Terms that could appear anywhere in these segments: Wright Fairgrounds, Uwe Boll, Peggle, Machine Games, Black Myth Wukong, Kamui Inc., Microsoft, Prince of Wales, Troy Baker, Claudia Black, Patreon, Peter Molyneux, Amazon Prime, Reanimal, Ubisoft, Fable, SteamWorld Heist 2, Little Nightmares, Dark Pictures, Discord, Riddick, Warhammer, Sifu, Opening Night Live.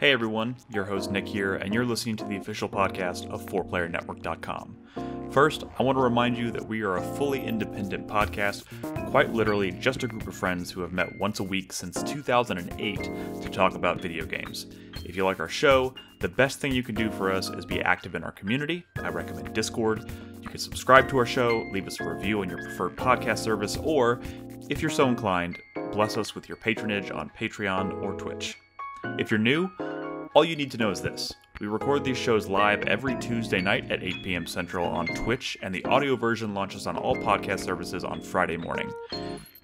Hey everyone, your host Nick here, and you're listening to the official podcast of 4PlayerNetwork.com. First, I want to remind you that we are a fully independent podcast, quite literally just a group of friends who have met once a week since 2008 to talk about video games. If you like our show, the best thing you can do for us is be active in our community. I recommend Discord. You can subscribe to our show, leave us a review on your preferred podcast service, or, if you're so inclined, bless us with your patronage on Patreon or Twitch. If you're new, all you need to know is this. We record these shows live every Tuesday night at 8 p.m. Central on Twitch, and the audio version launches on all podcast services on Friday morning.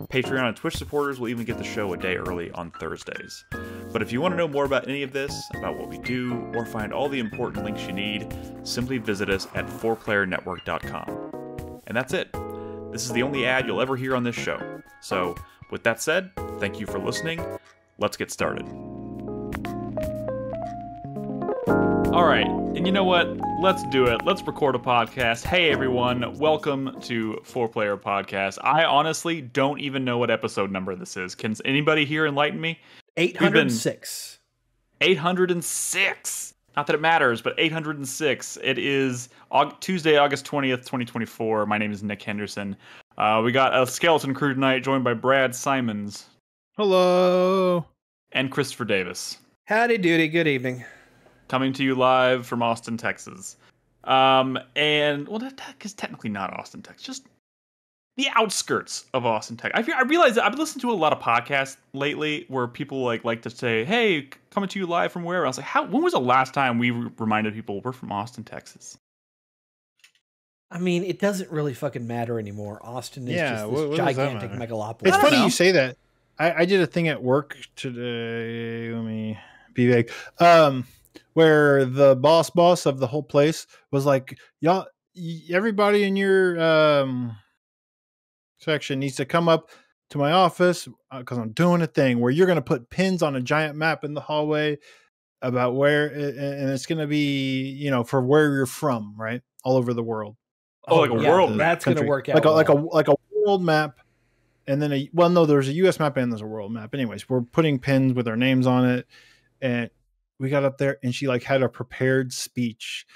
Patreon and Twitch supporters will even get the show a day early on Thursdays. But if you want to know more about any of this, about what we do, or find all the important links you need, simply visit us at 4PlayerNetwork.com. And that's it. This is the only ad you'll ever hear on this show. So, with that said, thank you for listening. Let's get started. All right, and you know what? Let's do it. Let's record a podcast. Hey, everyone. Welcome to 4Player Podcast. I honestly don't even know what episode number this is. Can anybody here enlighten me? 806. 806. Not that it matters, but 806. It is Tuesday, August 20th, 2024. My name is Nick Henderson. We got a skeleton crew tonight, joined by Brad Simons. Hello. And Christopher Davis. Howdy doody. Good evening. Coming to you live from Austin, Texas. And, well, that is technically not Austin, Texas. Just the outskirts of Austin, Texas. I realize that I've been listening to a lot of podcasts lately where people like to say, hey, coming to you live from wherever. I was like, when was the last time we reminded people we're from Austin, Texas? I mean, it doesn't really fucking matter anymore. Austin is just this gigantic megalopolis. It's funny you say that. I did a thing at work today. Let me be vague. Where the boss of the whole place was like, y'all, everybody in your section needs to come up to my office because I'm doing a thing where you're going to put pins on a giant map in the hallway about where, and it's going to be, you know, for where you're from, right? All over the world. Oh, like a world. That's going to work out. Like a world map. And then there's a US map and there's a world map. Anyways, we're putting pins with our names on it. And we got up there and she like had a prepared speech,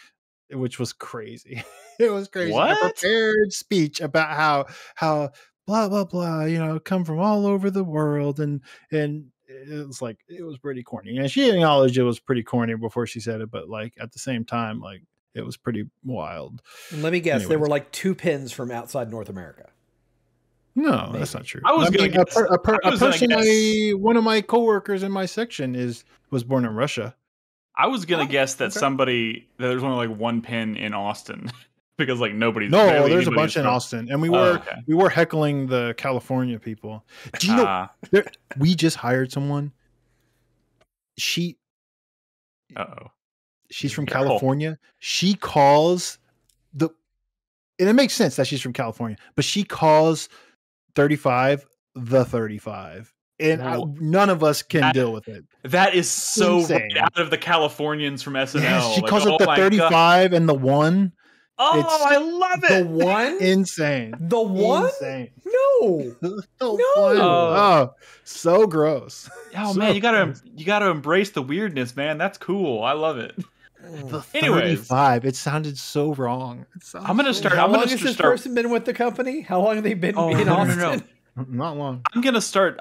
which was crazy. It was crazy. What? A prepared speech about how blah, blah, blah, you know, come from all over the world. And it was like, it was pretty corny. And she acknowledged it was pretty corny before she said it. But like, at the same time, like it was pretty wild. Let me guess. Anyways. There were like two pins from outside North America. No, maybe. That's not true. I was going to guess. One of my coworkers in my section was born in Russia. I was going to guess that there's only like one pin in Austin because like nobody's. No, there's a bunch in Austin. And we were heckling the California people. Do you know, we just hired someone. She's from California. She calls and it makes sense that she's from California, but she calls 35 the 35, and none of us can deal with it. That is so right out of the Californians from SNL. Yeah, she calls it the 35 and the 1. Oh, I love it. The 1, insane. The 1, insane. No, the no. One. Oh, so gross. Oh so man, you gotta embrace the weirdness, man. That's cool. I love it. The 35. It sounded so wrong. How long has this person been with the company? How long have they been in Austin? No. Not long. I'm gonna start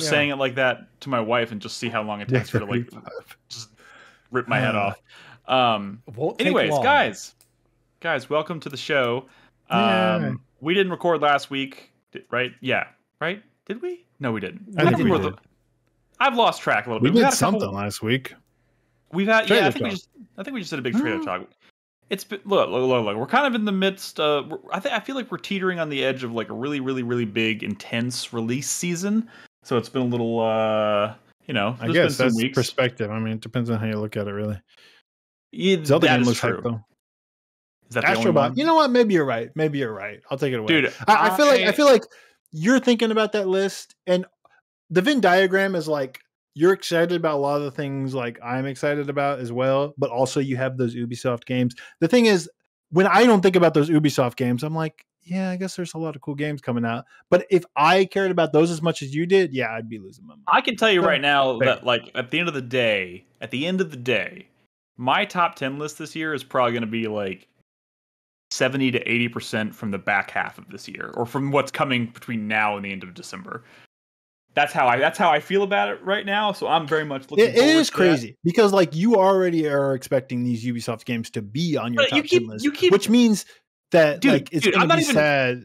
saying it like that to my wife and just see how long it takes her to like just rip my head off. Anyways, guys, welcome to the show. We didn't record last week, right? Yeah, right? Did we? No, we didn't. I think we did. I've lost track a little bit. We did something last week. We've had I think we just did a big trailer talk. It's been, look, we're kind of in the midst of, I feel like we're teetering on the edge of like a really, really, really big, intense release season. So it's been a little, you know, I guess that's perspective. I mean, it depends on how you look at it, really. Zelda game looks hype, though. Is that Astro Bot? You know what? Maybe you're right. Maybe you're right. I'll take it away. Dude, I feel like you're thinking about that list, and the Venn diagram is like, you're excited about a lot of the things like I'm excited about as well, but also you have those Ubisoft games. The thing is, when I don't think about those Ubisoft games, I'm like, yeah, I guess there's a lot of cool games coming out. But if I cared about those as much as you did, yeah, I'd be losing my mind. I can tell you right now that, like, at the end of the day, my top 10 list this year is probably going to be like 70 to 80% from the back half of this year, or from what's coming between now and the end of December. That's how I feel about it right now. So I'm very much looking forward to it. It is crazy that, because like you already are expecting these Ubisoft games to be on your top 10 list, which means that it's gonna be sad.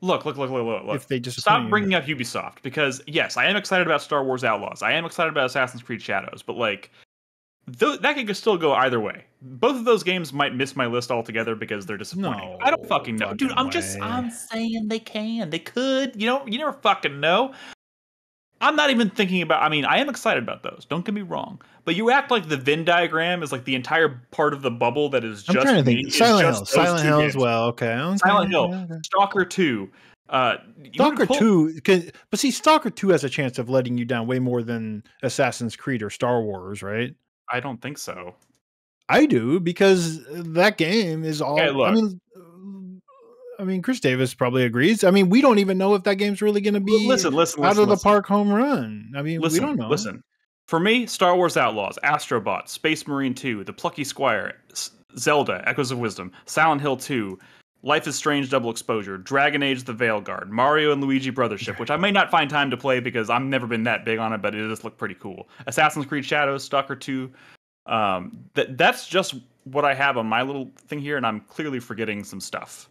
Look. If they just stop bringing up Ubisoft, because yes, I am excited about Star Wars Outlaws. I am excited about Assassin's Creed Shadows, but like that could still go either way. Both of those games might miss my list altogether because they're disappointing. No, I don't fucking know, dude. I'm saying they could. You never fucking know. I'm not even thinking about, I mean, I am excited about those. Don't get me wrong. But you act like the Venn diagram is like the entire part of the bubble that is just... I'm trying to think. Silent Hill as well. Okay. Silent Hill. Okay. Stalker 2. Stalker 2 has a chance of letting you down way more than Assassin's Creed or Star Wars, right? I don't think so. I do, because that game is all... Okay, I mean, Chris Davis probably agrees. I mean, we don't even know if that game's really going to be out of the park home run. I mean, we don't know. For me, Star Wars Outlaws, Astro Bot, Space Marine 2, The Plucky Squire, Zelda, Echoes of Wisdom, Silent Hill 2, Life is Strange Double Exposure, Dragon Age The Veilguard, Mario and Luigi Brothership, which I may not find time to play because I've never been that big on it, but it does look pretty cool. Assassin's Creed Shadows, Stalker 2. That's just what I have on my little thing here, and I'm clearly forgetting some stuff.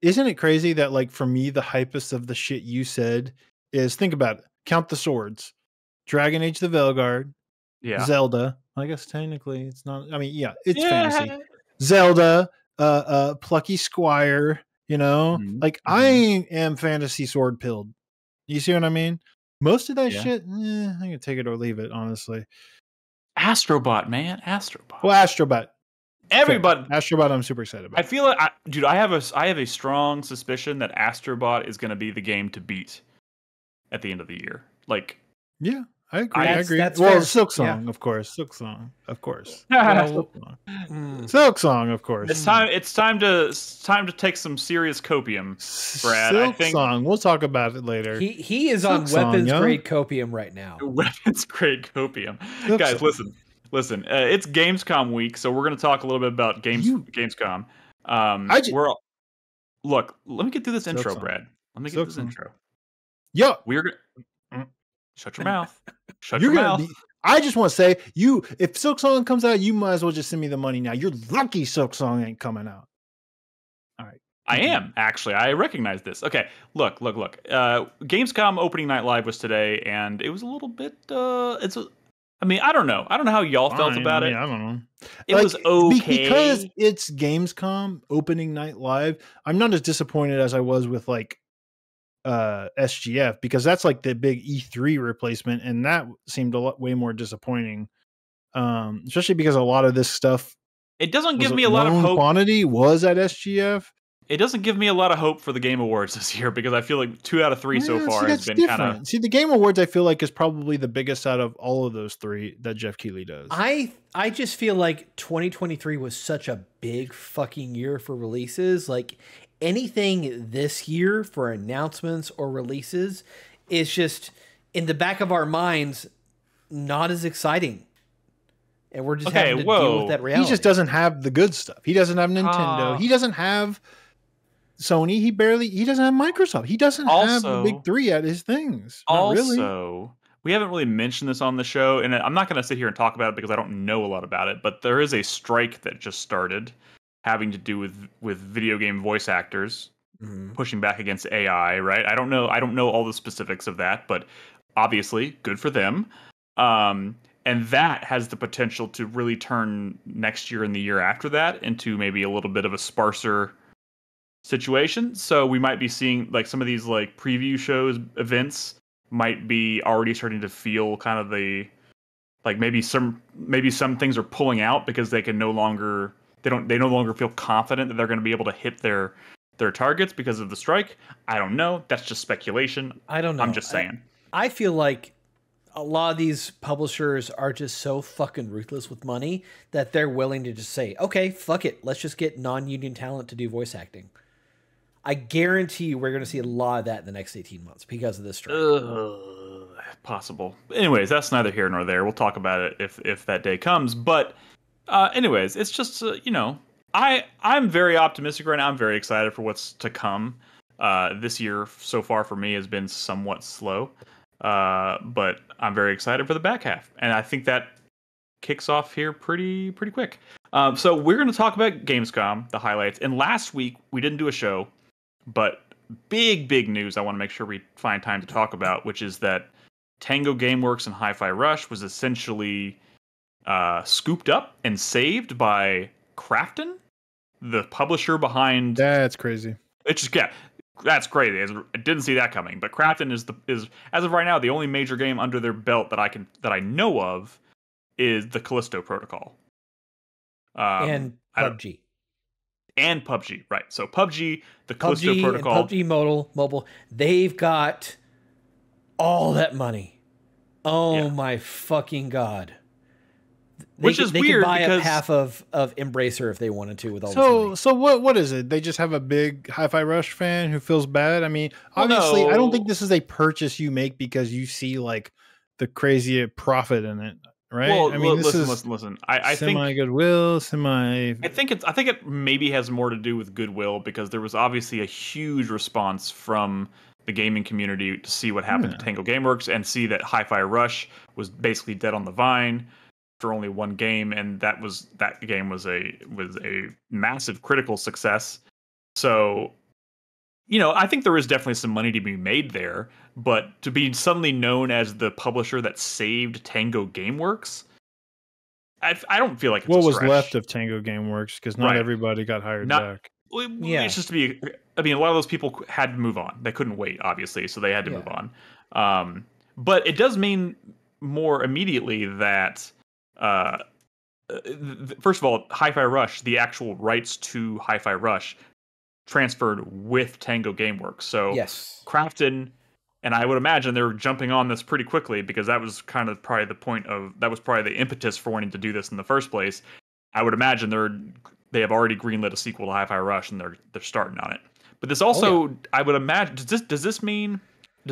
Isn't it crazy that, like, for me, the hypest of the shit you said is, think about it, Count the Swords, Dragon Age the Veilguard, Zelda. I guess technically it's not. I mean, yeah, it's fantasy. Zelda, Plucky Squire. You know, like I am fantasy sword pilled. You see what I mean? Most of that shit, I can take it or leave it. Honestly, Astrobot. Well, Astrobot. Everybody, Astro Bot, I'm super excited about. I feel like, dude, I have a strong suspicion that Astro Bot is going to be the game to beat at the end of the year. Like, yeah, I agree. Well, Silksong, of course. Silksong, of course. It's time to take some serious copium, Brad. Silksong. We'll talk about it later. He is on weapons grade copium right now. Weapons grade copium, guys. Listen, it's Gamescom week, so we're going to talk a little bit about Gamescom. Look, let me get through this intro, Brad. Let me get this intro. Yo, shut your mouth. I just want to say, if Silksong comes out, you might as well just send me the money now. You're lucky Silksong ain't coming out. All right. I am, actually. I recognize this. Okay, look. Gamescom opening night live was today, and it was a little bit... I don't know. I don't know how y'all felt about it. I don't know. It was okay. Because it's Gamescom opening night live, I'm not as disappointed as I was with like SGF, because that's like the big E3 replacement. And that seemed way more disappointing, especially because a lot of this stuff. It doesn't give me a lot of hope. Quantity was at SGF. It doesn't give me a lot of hope for the Game Awards this year, because I feel like 2 out of 3 so far has been kind of... See, the Game Awards, I feel like, is probably the biggest out of all of those three that Geoff Keighley does. I just feel like 2023 was such a big fucking year for releases. Like, anything this year for announcements or releases is just, in the back of our minds, not as exciting. And we're just having to deal with that reality. He just doesn't have the good stuff. He doesn't have Nintendo. He doesn't have... Sony, he doesn't have Microsoft. He doesn't have the big three at his things. We haven't really mentioned this on the show, and I'm not going to sit here and talk about it because I don't know a lot about it, but there is a strike that just started having to do with video game voice actors pushing back against AI, right? I don't know all the specifics of that, but obviously good for them. And that has the potential to really turn next year and the year after that into maybe a little bit of a sparser situation. So we might be seeing like some of these like preview shows, events might be already starting to feel kind of the like maybe some things are pulling out because they can no longer feel confident that they're going to be able to hit their targets because of the strike. I don't know. That's just speculation. I don't know. I'm just saying. I feel like a lot of these publishers are just so fucking ruthless with money that they're willing to just say, okay, fuck it. Let's just get non-union talent to do voice acting. I guarantee you we're going to see a lot of that in the next 18 months because of this strike. Possible. Anyways, that's neither here nor there. We'll talk about it if that day comes. But anyways, it's just, you know, I'm very optimistic right now. I'm very excited for what's to come. This year so far for me has been somewhat slow, but I'm very excited for the back half. And I think that kicks off here pretty quick. So we're going to talk about Gamescom, the highlights. And last week we didn't do a show, but big news I want to make sure we find time to talk about, which is that Tango Gameworks and Hi-Fi Rush was essentially scooped up and saved by Krafton, the publisher behind... That's crazy. It's just, yeah, that's crazy. I didn't see that coming. But Krafton is as of right now the only major game under their belt that I know of is the Callisto Protocol. And PUBG. And PUBG, right. So PUBG, the Callisto Protocol. And PUBG Mobile. They've got all that money. Oh yeah. My fucking God. Which is weird. They could buy up half of Embracer if they wanted to with all this money. So what is it? They just have a big Hi-Fi Rush fan who feels bad? I mean, obviously, no. I don't think this is a purchase you make because you see like the crazy profit in it. Right. Well, I mean, listen. I think goodwill, I think it maybe has more to do with goodwill because there was obviously a huge response from the gaming community to see what happened to Tango Gameworks and see that Hi-Fi Rush was basically dead on the vine for only one game, and that game was a massive critical success. So, you know, I think there is definitely some money to be made there, but to be suddenly known as the publisher that saved Tango Gameworks, I don't feel like it's what was left of Tango Gameworks because not everybody got hired back. Yeah. It's just to be. I mean, a lot of those people had to move on. They couldn't wait, obviously, so they had to move on. But it does mean more immediately that, first of all, Hi-Fi Rush, the actual rights to Hi-Fi Rush, transferred with Tango Gameworks. So yes. Krafton, and I would imagine they're jumping on this pretty quickly because that was kind of probably the point of, that was probably the impetus for wanting to do this in the first place. I would imagine they have already greenlit a sequel to Hi-Fi Rush and they're starting on it. But this also, I would imagine, does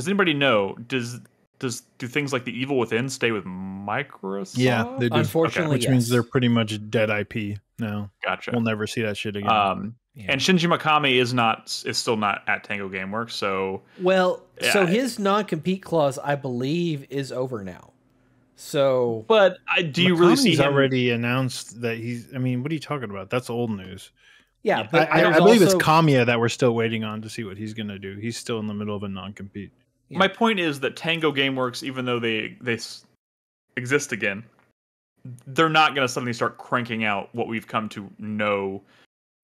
anybody know, do things like The Evil Within stay with Microsoft? Yeah, they do. Unfortunately, which means they're pretty much dead IP now. Gotcha. We'll never see that shit again. Yeah. And Shinji Mikami is still not at Tango Gameworks, so... Well, yeah. So his non-compete clause, I believe, is over now. So... But do you really see him... Mikami's already announced that he's... I mean, what are you talking about? That's old news. Yeah, but... I believe it's Kamiya that we're still waiting on to see what he's going to do. He's still in the middle of a non-compete. Yeah. My point is that Tango Gameworks, even though they exist again, they're not going to suddenly start cranking out what we've come to know...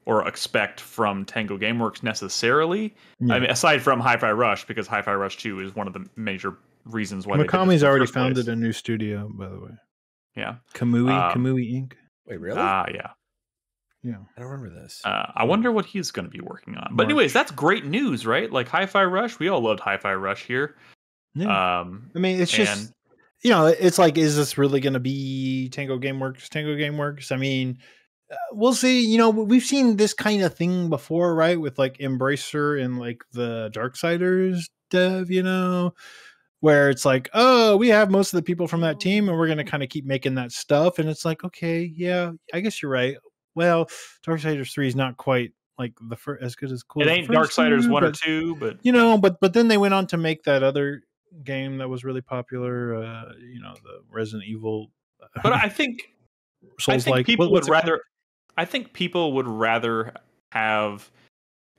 or expect from Tango Gameworks necessarily. Yeah. I mean, aside from Hi-Fi Rush, because Hi-Fi Rush 2 is one of the major reasons why. Mikami's already founded a new studio, by the way. Yeah, Kamui Inc. Wait, really? Yeah. I don't remember this. I wonder what he's going to be working on. But anyways, that's great news, right? Like Hi-Fi Rush, we all loved Hi-Fi Rush here. Yeah. I mean, it's just, you know, it's like, is this really going to be Tango Gameworks? I mean. We'll see. You know, we've seen this kind of thing before, right? With like Embracer and like the Darksiders dev, you know, where it's like, oh, we have most of the people from that team and we're going to kind of keep making that stuff. And it's like, okay, yeah, I guess you're right. Well, Darksiders 3 is not quite like the first, as good as cool. It ain't Darksiders 1 or 2, but you know, but then they went on to make that other game that was really popular, you know, the Resident Evil. But I think people would rather have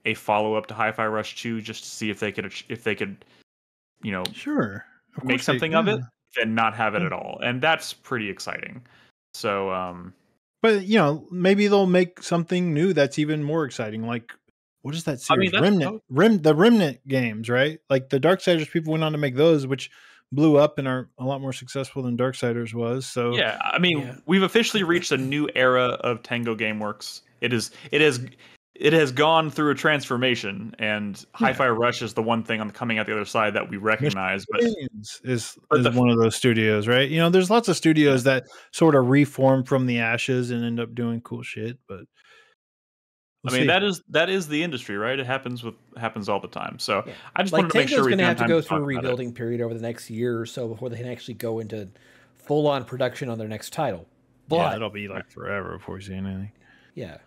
a follow-up to Hi-Fi Rush 2 just to see if they could, you know, make something of it than not have it at all. And that's pretty exciting. So, but you know, maybe they'll make something new that's even more exciting. Like, what is that series? I mean, the Remnant games, right? Like the Darksiders people went on to make those, which blew up and are a lot more successful than Darksiders was. So yeah, I mean, we've officially reached a new era of Tango Gameworks. It has gone through a transformation, and Hi-Fi Rush is the one thing on coming out the other side that we recognize. Machine Games is one of those studios, right? You know, there's lots of studios that sort of reform from the ashes and end up doing cool shit, but We'll see. that is the industry, right? It happens all the time. So yeah. I just wanted to make sure we have to go through a rebuilding period over the next year or so before they can actually go into full on production on their next title. But yeah, it'll be like forever before we see anything. Yeah.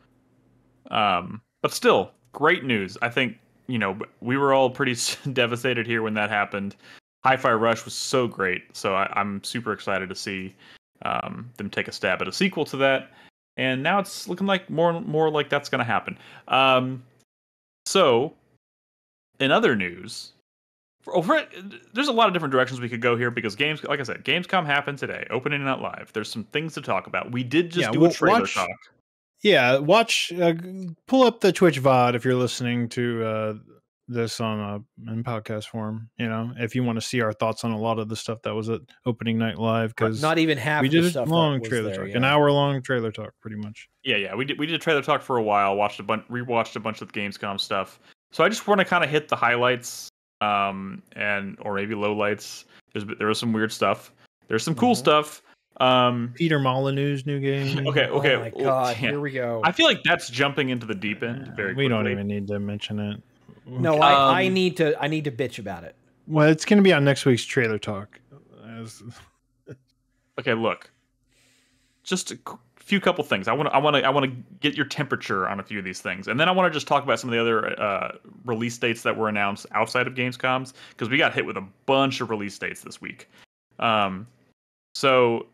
But still, great news. I think, you know, we were all pretty devastated here when that happened. Hi-Fi Rush was so great, so I'm super excited to see them take a stab at a sequel to that. And now it's looking like more like that's going to happen. So, in other news, there's a lot of different directions we could go here because like I said, Gamescom happened today, open Internet Live. There's some things to talk about. We did just do a trailer talk. Yeah, pull up the Twitch VOD if you're listening to this on in podcast form, you know, if you want to see our thoughts on a lot of the stuff that was at opening night live, because not even half we did the stuff long trailer there, talk, yeah. An hour-long trailer talk pretty much. Yeah, we did a trailer talk for a while, rewatched a bunch of the Gamescom stuff. So I just want to kind of hit the highlights and or maybe lowlights. There was some weird stuff. There's some cool stuff. Peter Molyneux's new game. Okay. Oh my God, here we go. I feel like that's jumping into the deep end very quickly. We don't even need to mention it. Okay. No, I need to bitch about it. Well, it's going to be on next week's trailer talk. Okay, look, just a few couple things. I want to get your temperature on a few of these things, and then I want to just talk about some of the other release dates that were announced outside of Gamescom's, because we got hit with a bunch of release dates this week. So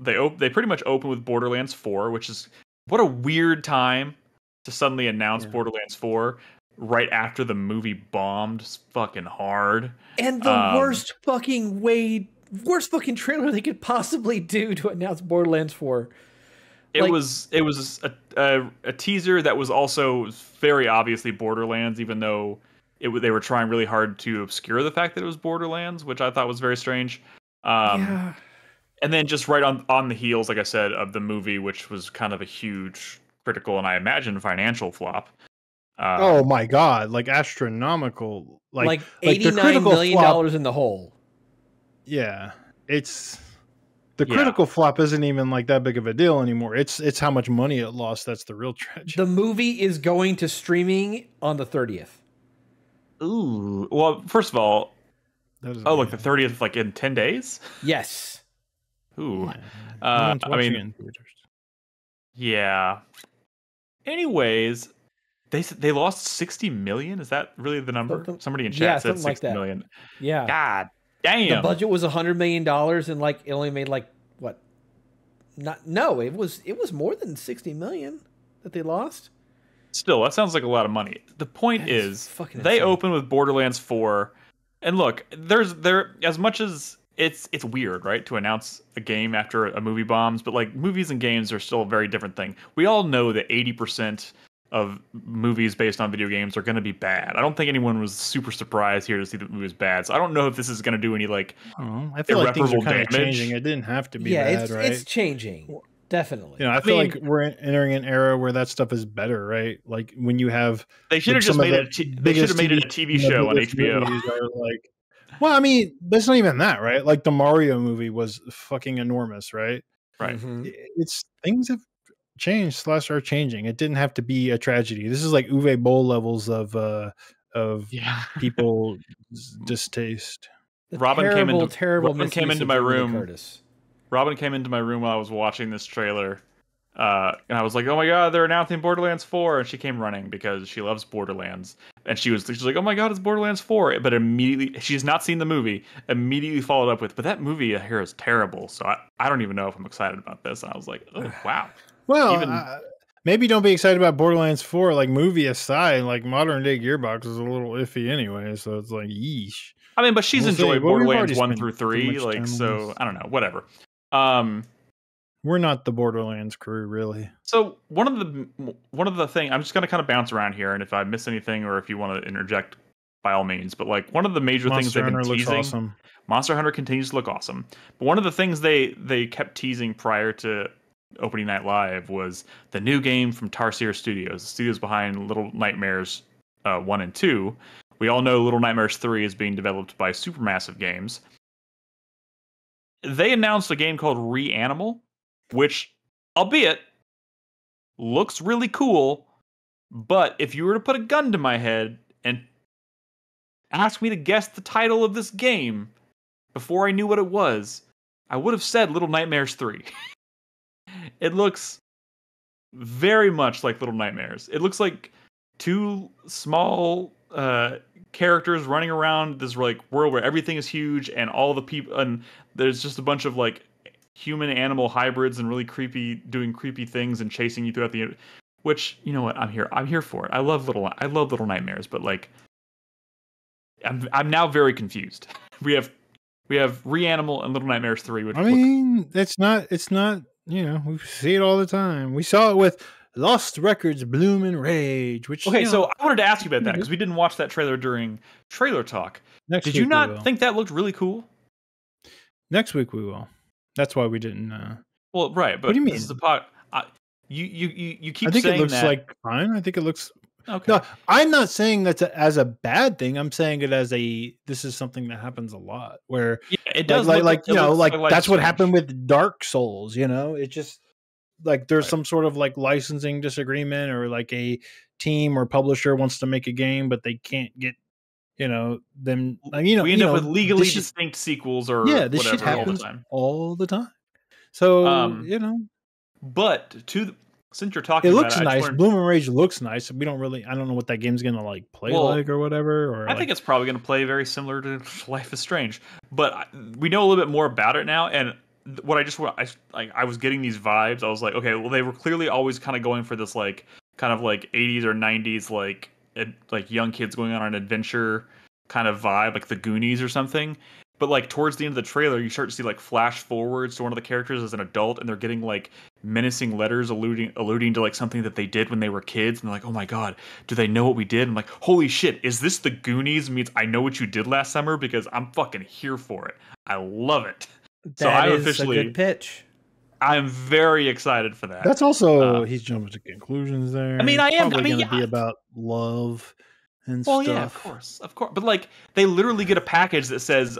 they pretty much open with Borderlands 4, which is what a weird time to suddenly announce Borderlands 4. Right after the movie bombed fucking hard, and the worst fucking trailer they could possibly do to announce Borderlands 4. It was a teaser that was also very obviously Borderlands, even though they were trying really hard to obscure the fact that it was Borderlands, which I thought was very strange. Yeah. And then just right on the heels, like I said, of the movie, which was kind of a huge critical and I imagine financial flop. Oh my God! Like astronomical, like $89 million in the hole. Yeah, it's the critical flop isn't even like that big of a deal anymore. It's how much money it lost that's the real tragedy. The movie is going to streaming on the 30th. Ooh, well, first of all, look, the 30th, like in 10 days. Yes. Ooh, yeah. I mean, yeah. Anyways. They lost 60 million? Is that really the number? Somebody in chat said 60 million. Yeah. God damn. The budget was $100 million and like it only made like what? It was more than 60 million that they lost. Still, that sounds like a lot of money. The point is they open with Borderlands 4 and look, as much as it's weird, right, to announce a game after a movie bombs, but like movies and games are still a very different thing. We all know that 80% of movies based on video games are going to be bad. I don't think anyone was super surprised here to see that the movie was bad. So I don't know if this is going to do any like irreparable damage. Changing. It didn't have to be bad, right? It's changing. Definitely. You know, I feel like we're entering an era where that stuff is better, right? Like when you have they should have just made it. They should have made it a TV show on HBO. Well, I mean, that's not even that, right? Like the Mario movie was fucking enormous, right? Right. Mm-hmm. It's things have changed / are changing. It didn't have to be a tragedy. This is like Uwe Boll levels of people distaste. Robin came into my room while I was watching this trailer, and I was like, "Oh my God, they're announcing Borderlands 4!" And she came running because she loves Borderlands, and she's like, "Oh my God, it's Borderlands 4!" But immediately, she's not seen the movie. Immediately followed up with, "But that movie I hear is terrible, so I don't even know if I'm excited about this." And I was like, "Oh wow." Well, maybe don't be excited about Borderlands 4. Like, movie aside, like, modern-day Gearbox is a little iffy anyway, so it's like, yeesh. I mean, but she's enjoyed Borderlands 1 through 3, like, so, I don't know, whatever. We're not the Borderlands crew, really. So, one of the things, I'm just going to kind of bounce around here, and if I miss anything, or if you want to interject, by all means, but, like, one of the major things they've been teasing... Monster Hunter continues to look awesome. But one of the things they kept teasing prior to opening night live was the new game from Tarsier Studios, the studios behind Little Nightmares 1 and 2. We all know Little Nightmares 3 is being developed by Supermassive Games. They announced a game called Reanimal, which, albeit, looks really cool, But if you were to put a gun to my head and ask me to guess the title of this game before I knew what it was, I would have said Little Nightmares 3. It looks very much like Little Nightmares. It looks like two small characters running around this like world where everything is huge and all the people, and there's just a bunch of like human animal hybrids and really creepy, doing creepy things and chasing you throughout the, which, you know what, I'm here for it. I love Little Nightmares, but like I'm now very confused. We have Reanimal and Little Nightmares 3, which I mean, it's not, you know, we see it all the time. We saw it with Lost Records, Bloom and Rage, which... Okay, you know, so I wanted to ask you about that, because we didn't watch that trailer during Trailer Talk. Did you not think that looked really cool? Next week we will. That's why we didn't... Well, right, but... What do you mean? This is the pot... You keep saying that... I think it looks like fine. I think it looks... Okay. No, I'm not saying that's as a bad thing. I'm saying it as a... This is something that happens a lot, where... Yeah, it does like you know, like that's what happened with Dark Souls, you know? It just... Like there's some sort of like licensing disagreement, or like a team or publisher wants to make a game, but they can't get, you know, them. You know, we end up with legally distinct sequels or yeah, this shit happens all the time. So you know, but since you're talking, it looks nice. Bloom and Rage looks nice. We don't really, I don't know what that game's gonna like play like or whatever. Or I think it's probably gonna play very similar to Life is Strange, but we know a little bit more about it now and. What I was getting these vibes. I was like, okay, well, they were clearly always kind of going for this like kind of like 80s or 90s like young kids going on an adventure kind of vibe, like the Goonies or something. But like towards the end of the trailer, you start to see like flash forwards to one of the characters as an adult, and they're getting like menacing letters alluding to like something that they did when they were kids. And they're like, oh my god, do they know what we did? I'm like, holy shit, is this the Goonies means I know what you did last summer? Because I'm fucking here for it. I love it. That is officially a good pitch. I'm very excited for that. That's also he's jumping to conclusions there. I mean, it's probably going to be about love and stuff. Well, yeah, of course. But like, they literally get a package that says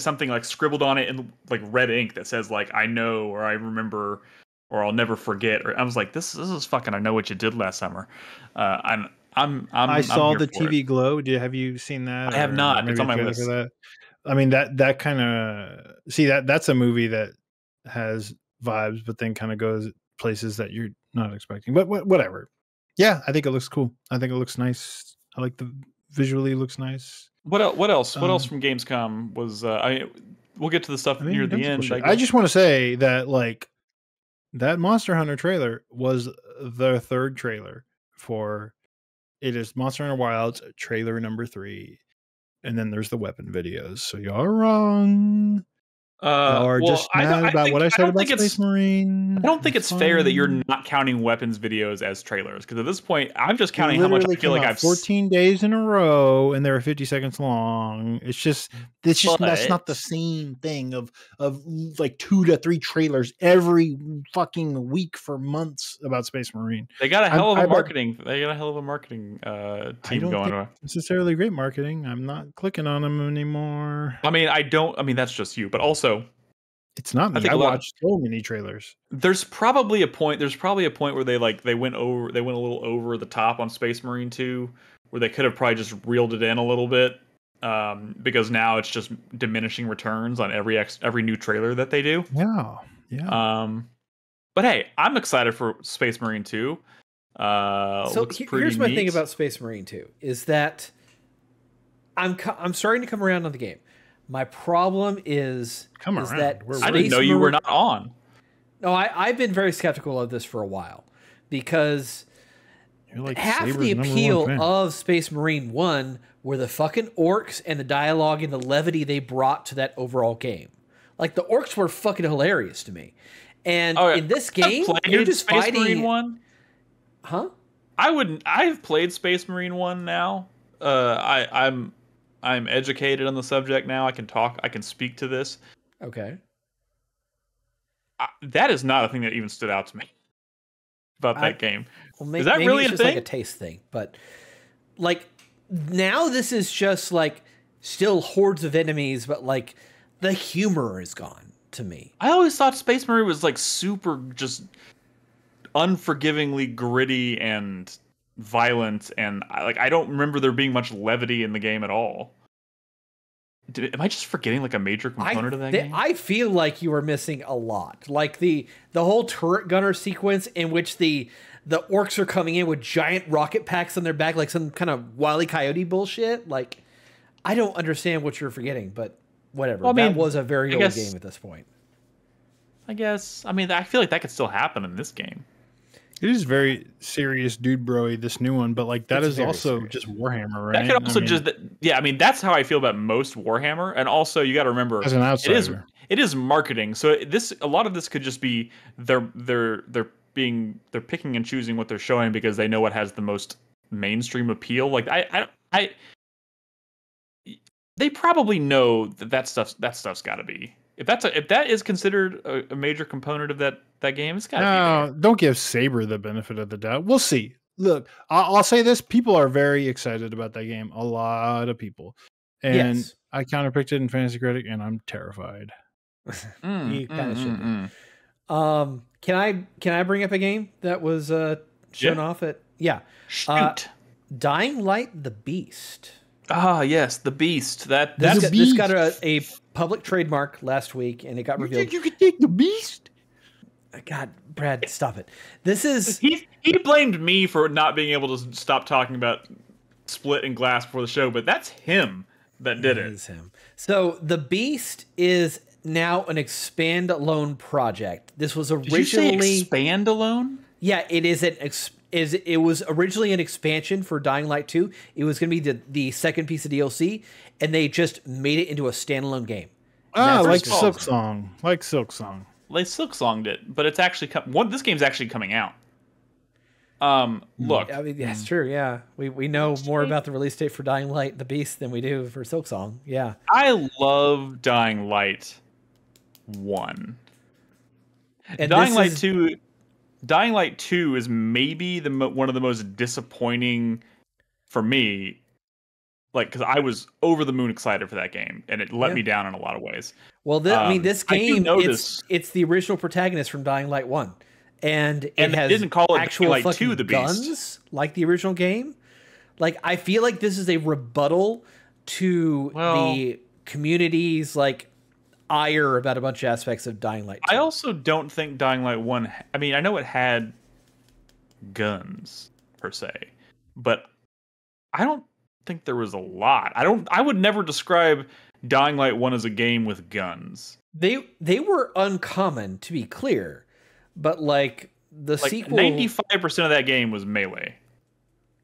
something like scribbled on it in like red ink that says like I know or I remember or I'll never forget. Or I was like, this is fucking I know what you did last summer. I saw the TV glow. Have you seen that? I have not. It's on my list. I mean that kind of see that's a movie that has vibes, but then kind of goes places that you're not expecting. But whatever. Yeah, I think it looks cool. I think it looks nice. I like the visually looks nice. What else? What else from Gamescom was? We'll get to the stuff near the end. I just want to say that like that Monster Hunter trailer was the third trailer for it is Monster Hunter Wilds trailer number 3. And then there's the weapon videos. So you're wrong. I think Space Marine. I don't think it's fair that you're not counting weapons videos as trailers. Because at this point, I'm just counting how much I feel like I've 14 days in a row, and they're 50 seconds long. It's just that's not the same thing of like 2 to 3 trailers every fucking week for months about Space Marine. They got a hell of a marketing. They got a hell of a marketing team going on. Necessarily great marketing. I'm not clicking on them anymore. I mean that's just you, but also. It's not me. I watched so many trailers. There's probably a point where they went a little over the top on Space Marine 2, where they could have probably just reeled it in a little bit, because now it's just diminishing returns on every new trailer that they do. Yeah. But hey, I'm excited for Space Marine 2. So here's my thing about Space Marine 2 is that I'm starting to come around on the game. My problem is that I didn't know you were not on. No, I've been very skeptical of this for a while because like half Saber's the appeal of Space Marine 1 were the fucking orcs and the dialogue and the levity they brought to that overall game. Like the orcs were fucking hilarious to me. And in this game, you're just Space fighting. Marine 1? Huh? I wouldn't. I've played Space Marine 1 now. I'm educated on the subject now. I can speak to this. Okay. That is not a thing that even stood out to me about that game. Well, is that really a thing? It's like a taste thing, but like now this is just like still hordes of enemies, but like the humor is gone to me. I always thought Space Marine was like super just unforgivingly gritty and violent, and like I don't remember there being much levity in the game at all. Am I just forgetting like a major component of that game? I feel like you are missing a lot. Like the whole turret gunner sequence in which the orcs are coming in with giant rocket packs on their back, like some kind of Wile E. Coyote bullshit. Like, I don't understand what you're forgetting, but whatever. Well, I mean, that was a very old game at this point. I guess. I mean, I feel like that could still happen in this game. It is very serious, dude, bro-y, this new one, but like that is also serious. Just Warhammer, right? That could also yeah. I mean, that's how I feel about most Warhammer, and also you got to remember as an outsider, it is marketing. So a lot of this could just be they're picking and choosing what they're showing because they know what has the most mainstream appeal. Like they probably know that stuff's got to be. If that is considered a major component of that game, it's got to be. Don't give Saber the benefit of the doubt. We'll see. Look, I'll say this: people are very excited about that game. A lot of people, and yes. I counterpicked it in Fantasy Critic, and I'm terrified. You kind of should. Can I bring up a game that was shown off at? Yeah, shoot. Dying Light: The Beast. Ah, yes, The Beast. This got a public trademark last week, and it got revealed. You could take The Beast? God, Brad, stop it. This is... He blamed me for not being able to stop talking about Split and Glass before the show, but that's him that did it. It is him. So, The Beast is now an expand-alone project. This was originally... Did you say expand-alone? Yeah, it is an expand... It was originally an expansion for Dying Light 2. It was going to be the second piece of DLC, and they just made it into a standalone game. Ah, like Silksong. Like Silksonged it, but it's actually this game's actually coming out. Look, I mean, that's true. Yeah, we know more about the release date for Dying Light: The Beast than we do for Silksong. Yeah, I love Dying Light 1. And Dying Light 2. Dying Light 2 is maybe one of the most disappointing for me, like because I was over the moon excited for that game, and it let me down in a lot of ways. Well, I mean, this game, it's the original protagonist from Dying Light 1, and it has didn't call it actual Dying Light 2 The Beast. Guns like the original game. Like, I feel like this is a rebuttal to the community's like ire about a bunch of aspects of Dying Light 2. I also don't think Dying Light 1... I mean, I know it had guns, per se, but I don't think there was a lot. I would never describe Dying Light 1 as a game with guns. They were uncommon, to be clear, but like, the sequel... 95% of that game was melee.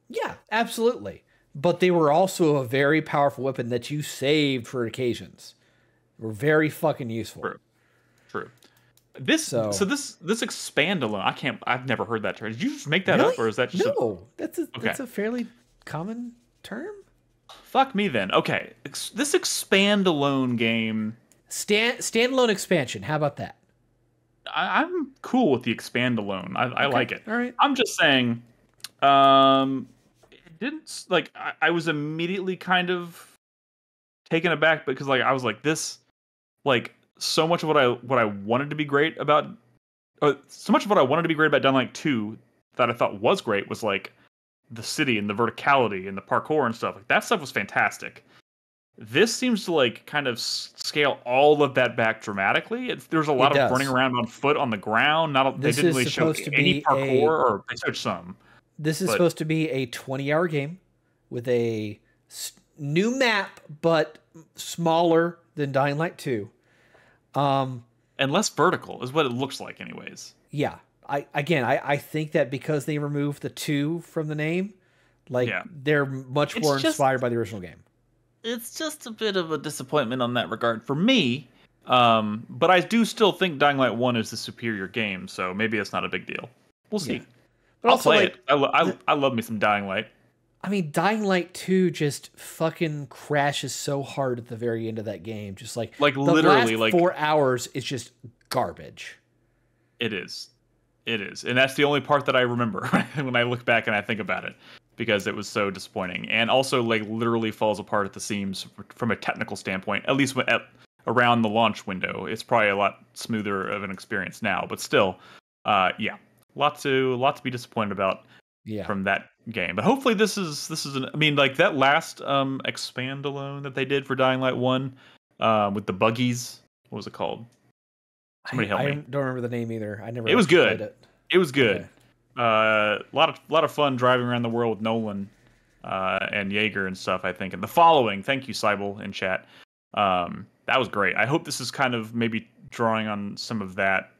Yeah, absolutely. But they were also a very powerful weapon that you saved for occasions. Were very fucking useful. True. This expand-alone. I've never heard that term. Did you just make that up, or is that just that's a fairly common term? Fuck me then. Okay. This expand-alone game. Standalone expansion. How about that? I'm cool with the expand-alone. I like it. All right. I'm just saying. It didn't like. I was immediately kind of taken aback because like I was like this. Like so much of what I wanted to be great about, or so much of what I wanted to be great about Dying Light 2 that I thought was great was like the city and the verticality and the parkour and stuff. Like that stuff was fantastic. This seems to like kind of scale all of that back dramatically. There's a lot of running around on foot on the ground. They didn't really show any parkour, or they showed some. This is supposed to be a 20-hour game with a new map, but smaller than Dying Light 2. And less vertical is what it looks like anyways. Yeah. I think that because they removed the 2 from the name, like they're much more inspired by the original game. It's just a bit of a disappointment on that regard for me. But I do still think Dying Light 1 is the superior game, so maybe it's not a big deal. We'll see. But I'll also play it. I love me some Dying Light. I mean, Dying Light 2 just fucking crashes so hard at the very end of that game. Just like the literally, last 4 hours is just garbage. It is. And that's the only part that I remember when I look back and I think about it, because it was so disappointing. And also, like, literally falls apart at the seams from a technical standpoint, at least around the launch window. It's probably a lot smoother of an experience now, but still, yeah, lot to be disappointed about from that game. But hopefully this is an, I mean, like that last expandalone that they did for Dying Light 1 with the buggies. What was it called? Somebody help me. I don't remember the name either. I never. It was good. It was good. A okay. lot of fun driving around the world with Nolan and Jaeger and stuff, I think. And the following, thank you, Cybel, in chat. That was great. I hope this is kind of maybe drawing on some of that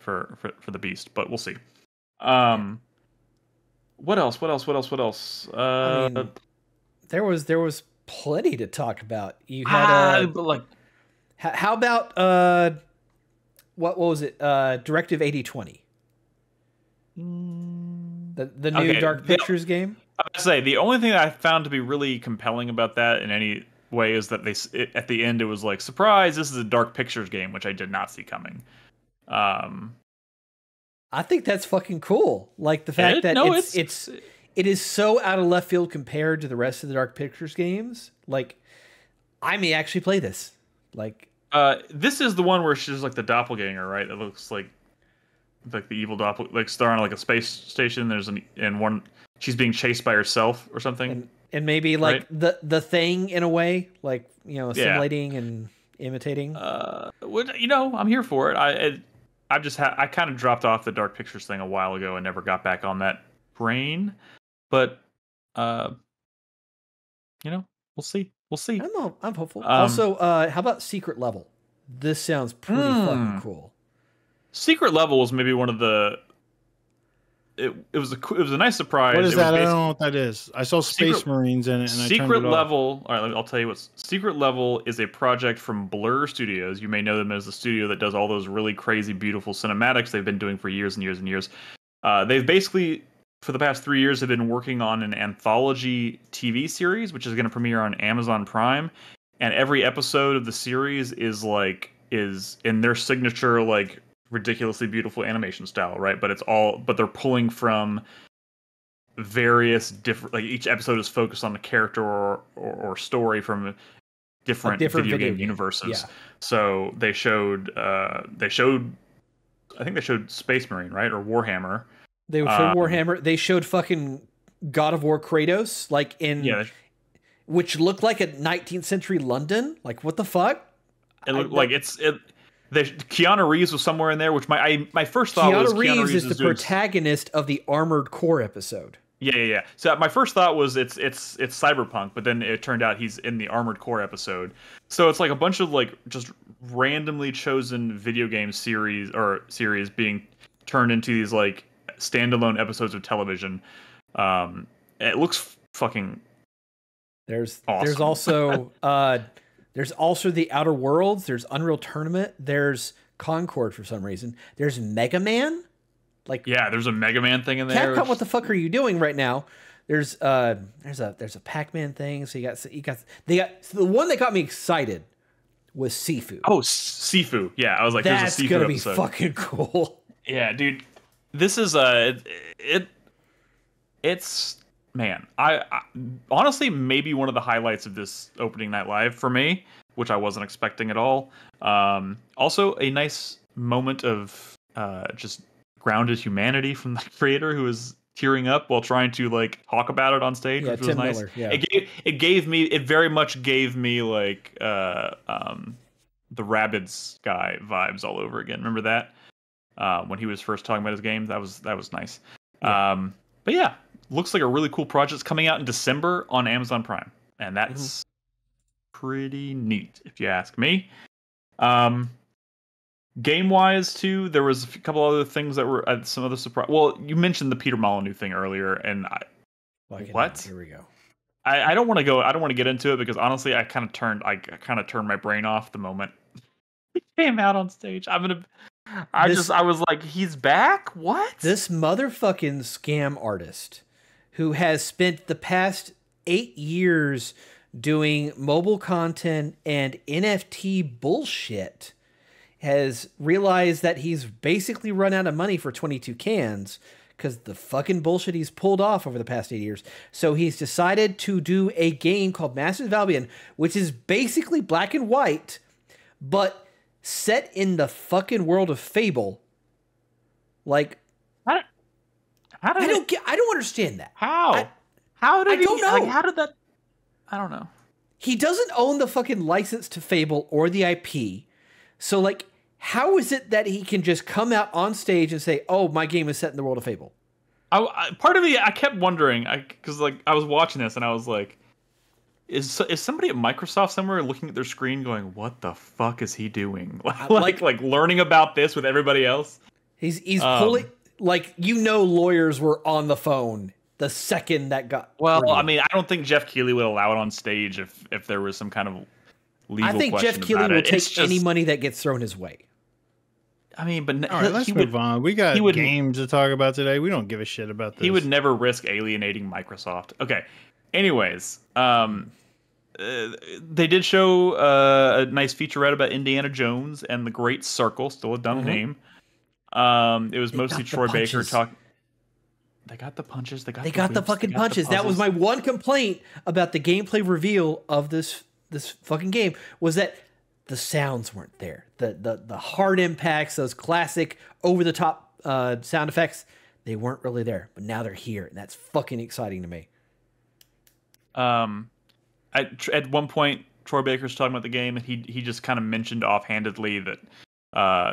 for the Beast, but we'll see. What else? I mean, there was plenty to talk about. You had how about what was it? Directive 8020. The new Dark Pictures game. I would say the only thing that I found to be really compelling about that in any way is that at the end it was like, surprise, this is a Dark Pictures game, which I did not see coming. I think that's fucking cool. Like the fact that it is so out of left field compared to the rest of the Dark Pictures games. Like, I may actually play this. Like, this is the one where she's like the doppelganger, right? It looks like the evil doppelganger, like star on like a space station. There's one she's being chased by herself or something, and maybe like right? the thing in a way, like, you know, assimilating and imitating. You know, I'm here for it. I kind of dropped off the Dark Pictures thing a while ago and never got back on that brain, but you know, we'll see. I'm hopeful. Also, how about Secret Level? This sounds pretty fucking cool. Secret Level was maybe one of the. It was a nice surprise. What is that? I don't know what that is. I saw Space Marines in it. And Secret Level. All right, I'll tell you what. Secret Level is a project from Blur Studios. You may know them as the studio that does all those really crazy, beautiful cinematics they've been doing for years and years and years. They've basically, for the past 3 years, have been working on an anthology TV series, which is going to premiere on Amazon Prime. And every episode of the series is in their signature like. Ridiculously beautiful animation style, right? But they're pulling from various different, like each episode is focused on a character or story from different video game universes. Yeah. So they showed I think they showed Space Marine, right? Or Warhammer. They showed Warhammer. They showed fucking God of War Kratos, like which looked like a 19th century London. Like what the fuck? It looked like Keanu Reeves was somewhere in there, which my first thought was Keanu Reeves is the protagonist of the Armored Core episode. Yeah. So my first thought was it's cyberpunk, but then it turned out he's in the Armored Core episode. So it's like a bunch of like just randomly chosen video game series being turned into these like standalone episodes of television. It looks fucking. Awesome. There's also. There's also The Outer Worlds. There's Unreal Tournament. There's Concord for some reason. There's Mega Man. Like yeah, there's a Mega Man thing in there. Capcom, what the fuck are you doing right now? There's a Pac-Man thing. So so the one that got me excited was Sifu. Oh, Sifu. Yeah, I was like, that's there's a Sifu gonna be episode. Fucking cool. Yeah, dude, this is it's. Man, I honestly maybe one of the highlights of this opening night live for me, which I wasn't expecting at all. Also, a nice moment of just grounded humanity from the creator who is tearing up while trying to like talk about it on stage, which was nice. Yeah. It very much gave me like the Rabbids guy vibes all over again. Remember that when he was first talking about his game? That was nice. Yeah. But yeah. Looks like a really cool project coming out in December on Amazon Prime. And that's pretty neat, if you ask me. Game-wise, too, there was a couple other things that were some other surprise. Well, you mentioned the Peter Molyneux thing earlier, and what? Here we go. I don't want to go. I don't want to get into it because honestly, I kind of turned my brain off the moment he came out on stage. I was like, he's back. What? This motherfucking scam artist. Who has spent the past 8 years doing mobile content and NFT bullshit has realized that he's basically run out of money for 22 cans because the fucking bullshit he's pulled off over the past 8 years. So he's decided to do a game called Masters of Albion, which is basically black and white, but set in the fucking world of Fable. Like... How did I don't understand that. How? I don't know. Like, how did that? I don't know. He doesn't own the fucking license to Fable or the IP. So, like, how is it that he can just come out on stage and say, oh, my game is set in the world of Fable? Part of me, I kept wondering, because, like, I was watching this and I was like, is somebody at Microsoft somewhere looking at their screen going, what the fuck is he doing? like learning about this with everybody else? He's pulling, like, you know, lawyers were on the phone the second that got. Well, I mean, I don't think Geoff Keighley would allow it on stage if there was some kind of legal question. I think Geoff Keighley will take any money that gets thrown his way. I mean, but all right, let's move on. We got games to talk about today. We don't give a shit about this. He would never risk alienating Microsoft. Okay. Anyways, they did show a nice featurette about Indiana Jones and the Great Circle. Still a dumb name. It was mostly Troy Baker talking. They got the punches. They got the fucking punches. That was my one complaint about the gameplay reveal of this fucking game, was that the sounds weren't there. The hard impacts, those classic over the top sound effects, they weren't really there. But now they're here, and that's fucking exciting to me. At one point, Troy Baker's talking about the game, and he just kind of mentioned offhandedly that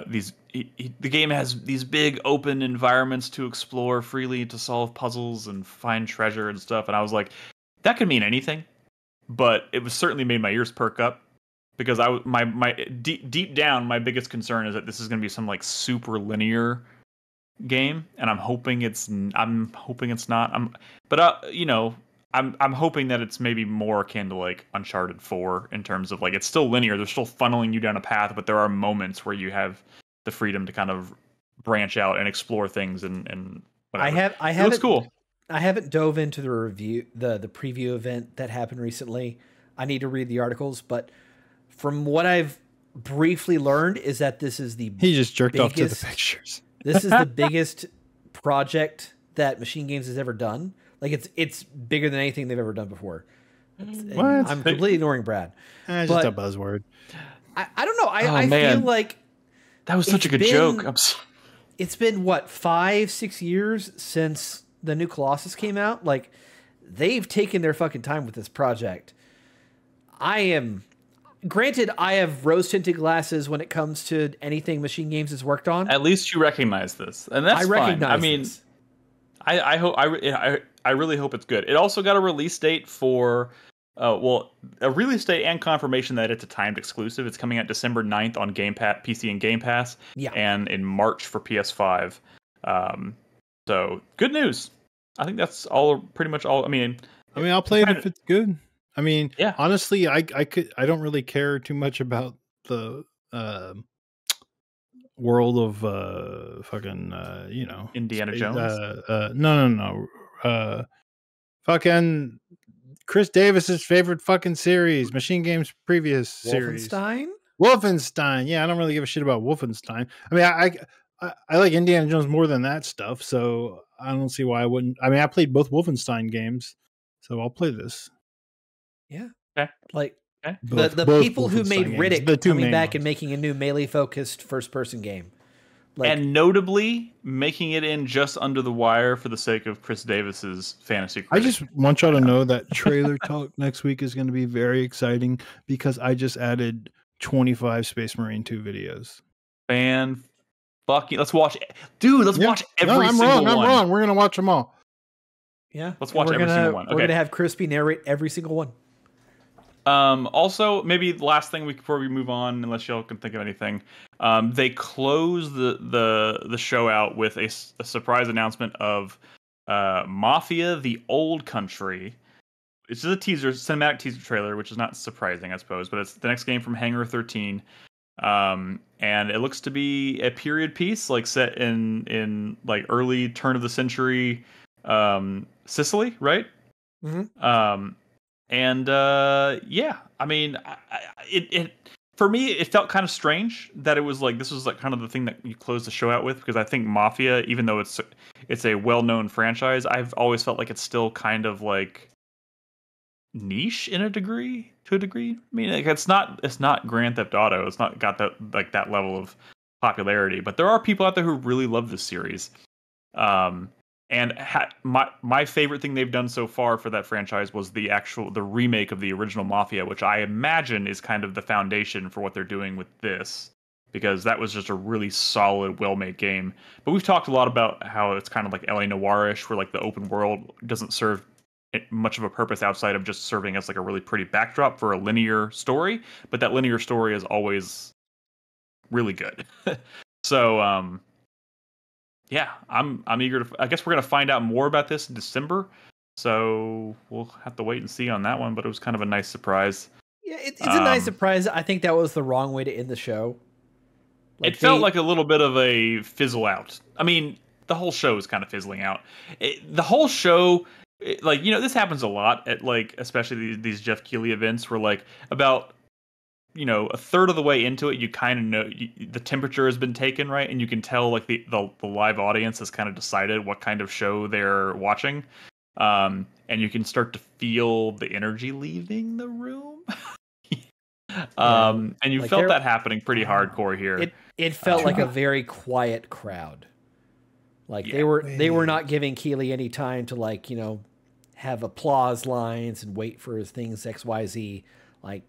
the game has these big open environments to explore freely, to solve puzzles and find treasure and stuff. And I was like, that could mean anything, but it was certainly made my ears perk up, because deep down, my biggest concern is that this is going to be some like super linear game, and I'm hoping it's not. I'm hoping that it's maybe more akin to like Uncharted 4 in terms of like it's still linear. They're still funneling you down a path, but there are moments where you have the freedom to kind of branch out and explore things and whatever. It looks cool. I haven't dove into the review, the preview event that happened recently. I need to read the articles, but from what I've briefly learned is that this is the biggest. He just jerked off to the pictures. This is the biggest project that Machine Games has ever done. Like it's bigger than anything they've ever done before. What? I'm completely ignoring Brad. It's just a buzzword. I don't know. I feel like that was such a good joke. It's been what, 5-6 years since the new Colossus came out. Like they've taken their fucking time with this project. Granted, I have rose-tinted glasses when it comes to anything Machine Games has worked on. At least you recognize this, and that's fine. I really hope it's good. It also got a release date for, a release date and confirmation that it's a timed exclusive. It's coming out December 9th on Game Pass, PC and Game Pass, and in March for PS5. So good news. I think that's all, pretty much all. I mean, I'll play it if it's good. I mean, honestly, I don't really care too much about the world of fucking you know, Indiana Jones. Fucking Chris Davis's favorite fucking series, Machine Games' previous series, Wolfenstein. Yeah, I don't really give a shit about Wolfenstein. I mean, I like Indiana Jones more than that stuff, so I don't see why I wouldn't. I mean, I played both Wolfenstein games, so I'll play this. Yeah. Okay. Like the people who made Riddick coming back and making a new melee-focused first-person game. Like, and notably, making it in just under the wire for the sake of Chris Davis's fantasy critic. I just want y'all to know that trailer talk next week is going to be very exciting, because I just added 25 Space Marine 2 videos. And fucking, let's watch it. Dude, let's watch every single one. I'm wrong. We're going to watch them all. Yeah. Let's watch every single one. We're going to have Crispy narrate every single one. Also, maybe the last thing before we move on, unless y'all can think of anything, they close the show out with a surprise announcement of Mafia: The Old Country. It's just a teaser, cinematic teaser trailer, which is not surprising, I suppose, but it's the next game from Hangar 13, and it looks to be a period piece, like set in like early turn of the century Sicily, right? Mm-hmm. And yeah, I mean, it for me, it felt kind of strange that it was like this was like kind of the thing that you close the show out with, because I think Mafia, even though it's a well-known franchise, I've always felt like it's still kind of like niche to a degree. I mean, like, it's not Grand Theft Auto. It's not got that like that level of popularity, but there are people out there who really love this series. And my favorite thing they've done so far for that franchise was the remake of the original Mafia, which I imagine is kind of the foundation for what they're doing with this, because that was just a really solid, well-made game. But we've talked a lot about how it's kind of like LA Noire-ish, where like the open world doesn't serve much of a purpose outside of just serving as like a really pretty backdrop for a linear story, but that linear story is always really good. So yeah, I'm eager to, I guess we're going to find out more about this in December, so we'll have to wait and see on that one, but it was kind of a nice surprise. Yeah, it's a nice surprise. I think that was the wrong way to end the show. Like it felt like a little bit of a fizzle out. I mean, the whole show is kind of fizzling out. The whole show, like, you know, this happens a lot at, like, especially these Geoff Keighley events where, like, about, you know, a third of the way into it, you kind of know the temperature has been taken, right? And you can tell, like, the live audience has kind of decided what kind of show they're watching. And you can start to feel the energy leaving the room. And you like felt that happening pretty hardcore here. It felt like a very quiet crowd. Like, yeah, they were not giving Keighley any time to, like, you know, have applause lines and wait for his things, X, Y, Z. Like,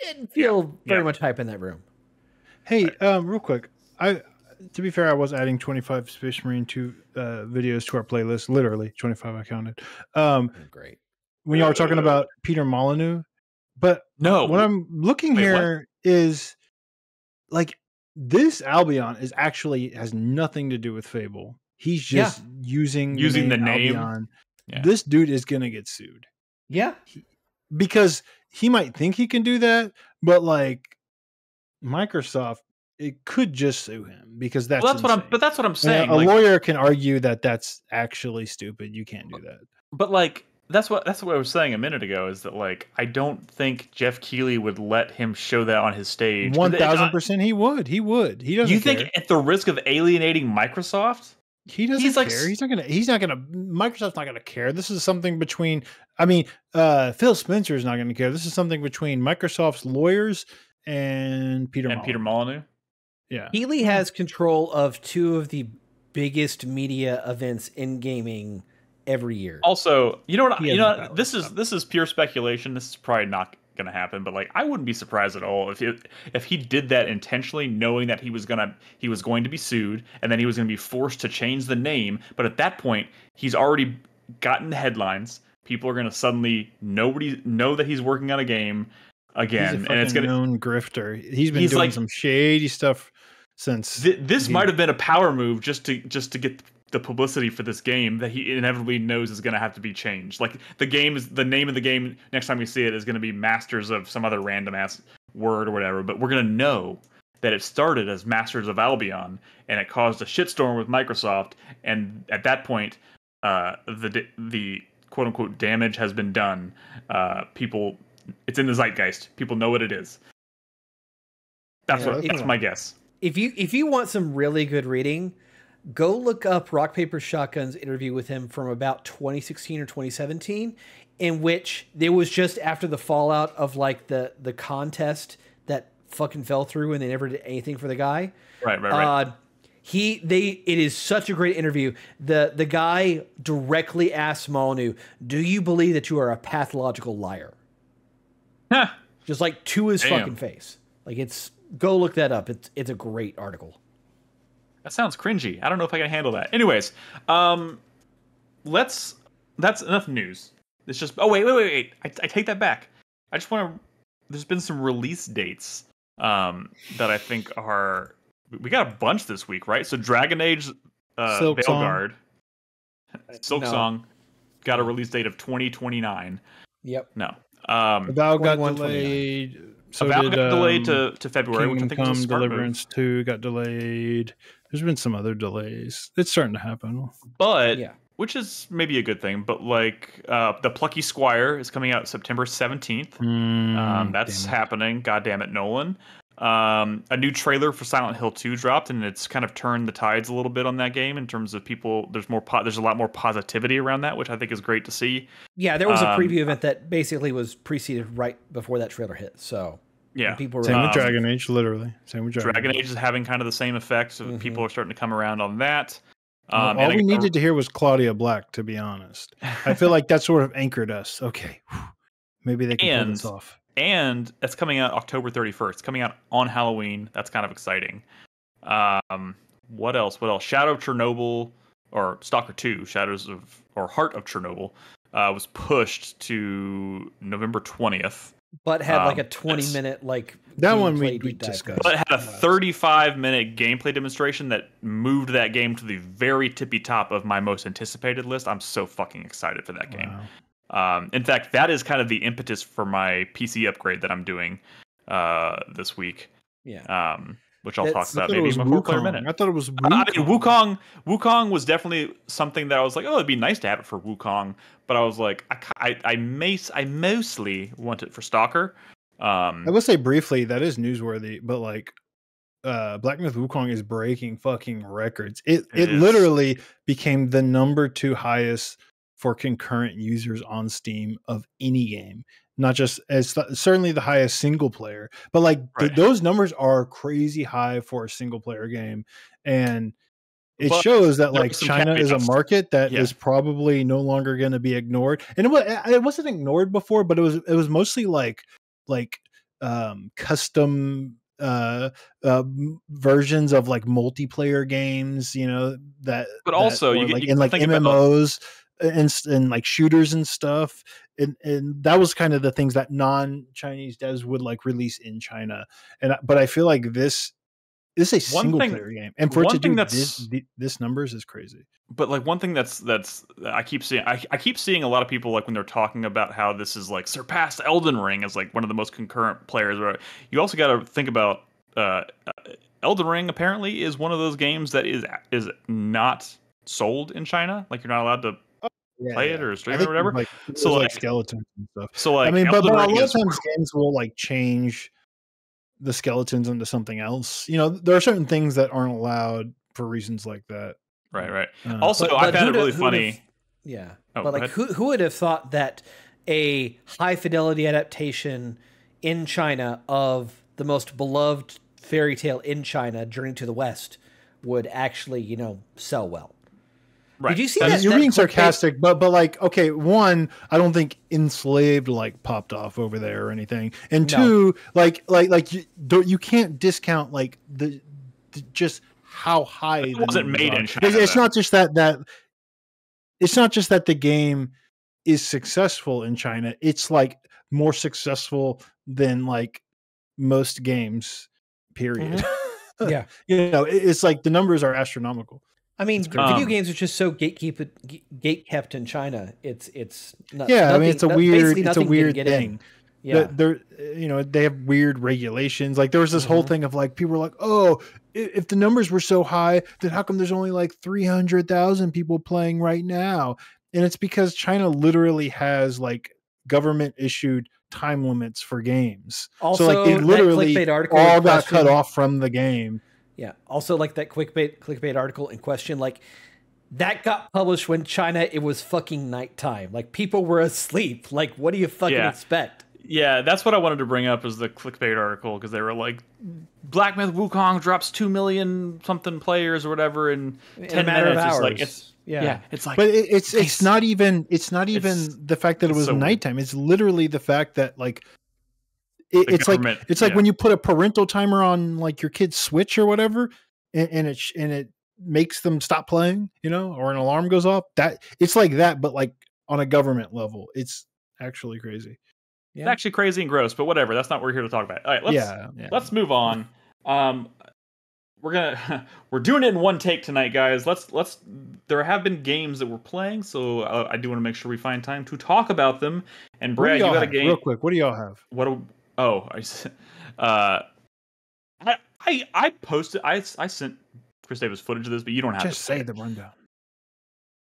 didn't feel very much hype in that room. Hey, real quick, to be fair, I was adding 25 Space Marine 2 videos to our playlist. Literally 25, I counted. Great. When y'all were talking about Peter Molyneux, but no, what I'm looking here is like this Albion is actually has nothing to do with Fable. He's just using the name Albion. Yeah. This dude is gonna get sued. Yeah, because he might think he can do that, but like Microsoft, it could just sue him because that's. Well, that's insane. But that's what I'm saying. A lawyer can argue that that's actually stupid. You can't do that. But like. That's what I was saying a minute ago, is that like I don't think Geoff Keighley would let him show that on his stage. 1000% he would. He would. He doesn't. You think care. At the risk of alienating Microsoft? He doesn't care. Like, he's not gonna Microsoft's not gonna care. This is something between Phil Spencer's not gonna care. This is something between Microsoft's lawyers and Peter Molyneux. Yeah. Keighley has control of two of the biggest media events in gaming every year. Also, you know what, this is pure speculation. This is probably not going to happen, but like I wouldn't be surprised at all if he did that intentionally, knowing that he was going to be sued and then he was going to be forced to change the name. But at that point, he's already gotten the headlines. People are going to suddenly know that he's working on a game again. He's a known grifter. He's been doing like, some shady stuff since. This might have been a power move just to get the publicity for this game that he inevitably knows is going to have to be changed. Like the name of the game next time we see it is going to be Masters of some other random ass word or whatever, but we're going to know that it started as Masters of Albion and it caused a shitstorm with Microsoft. And at that point, the quote unquote damage has been done. It's in the zeitgeist. People know what it is. That's my guess. If you want some really good reading, go look up Rock, Paper, Shotgun's interview with him from about 2016 or 2017, in which it was just after the fallout of like the contest that fucking fell through and they never did anything for the guy. Right. It is such a great interview. The guy directly asked Molyneux, "Do you believe that you are a pathological liar?" Huh. Just like to his fucking face. Like go look that up. It's a great article. That sounds cringy. I don't know if I can handle that. Anyways, that's enough news. It's just, oh, wait. I take that back. I just want to, there's been some release dates that I think are, we got a bunch this week, right? So Dragon Age Veilguard, Silksong, got a release date of 2029. Yep. No. About got delayed. So About got delayed to February, which I think was a smart move. Deliverance 2 got delayed. There's been some other delays. It's starting to happen. But, which is maybe a good thing, but like The Plucky Squire is coming out September 17th. That's happening. God damn it, Nolan. A new trailer for Silent Hill 2 dropped, and it's kind of turned the tides a little bit on that game in terms of people. There's a lot more positivity around that, which I think is great to see. Yeah, there was a preview event that basically was preceded right before that trailer hit, so... Yeah, people same with Dragon Age, literally. Same with Dragon Age is having kind of the same effects. So people are starting to come around on that. All we needed to hear was Claudia Black, to be honest. I feel like that sort of anchored us. Okay, maybe they can pull this off. And that's coming out October 31st. It's coming out on Halloween. That's kind of exciting. What else? What else? Shadow of Chernobyl, or Stalker 2, Shadows of, or Heart of Chernobyl, was pushed to November 20th. But had like a 20-minute, like... That one we discussed. But it had a 35-minute gameplay demonstration that moved that game to the very tippy top of my most anticipated list. I'm so fucking excited for that game. Wow. In fact, that is kind of the impetus for my PC upgrade that I'm doing this week. Yeah. Which I'll talk about maybe in my 4-player minute. I thought it was Wukong. I mean, Wukong was definitely something that I was like, oh, it'd be nice to have it for Wukong. But I was like, I mostly want it for Stalker. I will say briefly, that is newsworthy, but like Black Myth Wukong is breaking fucking records. It literally became the #2 highest for concurrent users on Steam of any game. Not just as certainly the highest single player, but like right. Those numbers are crazy high for a single player game. And it shows that like China is a market that is probably no longer going to be ignored. And it wasn't ignored before, but it was mostly like custom versions of like multiplayer games, you know, that, but also that like MMOs and like shooters and stuff. And that was kind of the things that non-Chinese devs would like release in China. But I feel like this is a single player game, and for it to do this numbers is crazy. But like one thing that's I keep seeing a lot of people like when they're talking about how this is like surpassed Elden Ring as like one of the most concurrent players. You also got to think about Elden Ring apparently is one of those games that is not sold in China. Like you're not allowed to. Play it or stream it or whatever. Like, so like skeletons and stuff. So like, I mean, but a lot of times games will like change the skeletons into something else. You know, there are certain things that aren't allowed for reasons like that. Right, right. Also, I found it really funny. Yeah, but like, who would have thought that a high fidelity adaptation in China of the most beloved fairy tale in China, Journey to the West, would actually, you know, sell well? Right. Did you see that? You're being sarcastic, but like, okay, one, I don't think Enslaved like popped off over there or anything, and two, like you can't discount like the just how high it wasn't made in China. It's not just that it's not just that the game is successful in China. It's like more successful than like most games. Period. Mm-hmm. Yeah, you know, it's like the numbers are astronomical. I mean, video games are just so gatekept in China. It's not, yeah. Nothing, I mean, it's a weird thing. Yeah, they're you know they have weird regulations. Like there was this whole thing of like people were like, oh, if the numbers were so high, then how come there's only like 300,000 people playing right now? And it's because China literally has like government issued time limits for games. Also, so like they literally all got cut off from the game. Yeah. Also, like that clickbait article in question, like that got published when China it was fucking nighttime. Like people were asleep. Like what do you fucking expect? Yeah, that's what I wanted to bring up is the clickbait article because they were like, Black Myth Wukong drops 2 million something players or whatever in 10 minutes. It's like it's it's like, but it's not even the fact that it was nighttime. It's literally the fact that like. It's like when you put a parental timer on like your kid's Switch or whatever, and it makes them stop playing, you know, or an alarm goes off. That it's like that, but like on a government level, it's actually crazy. Yeah. It's actually crazy and gross, but whatever. That's not what we're here to talk about. All right, let's move on. We're doing it in one take tonight, guys. Let's. There have been games that we're playing, so I do want to make sure we find time to talk about them. And Brad, you got a game real quick. What do y'all have? I posted, I sent Chris Davis footage of this, but you don't have to say the rundown.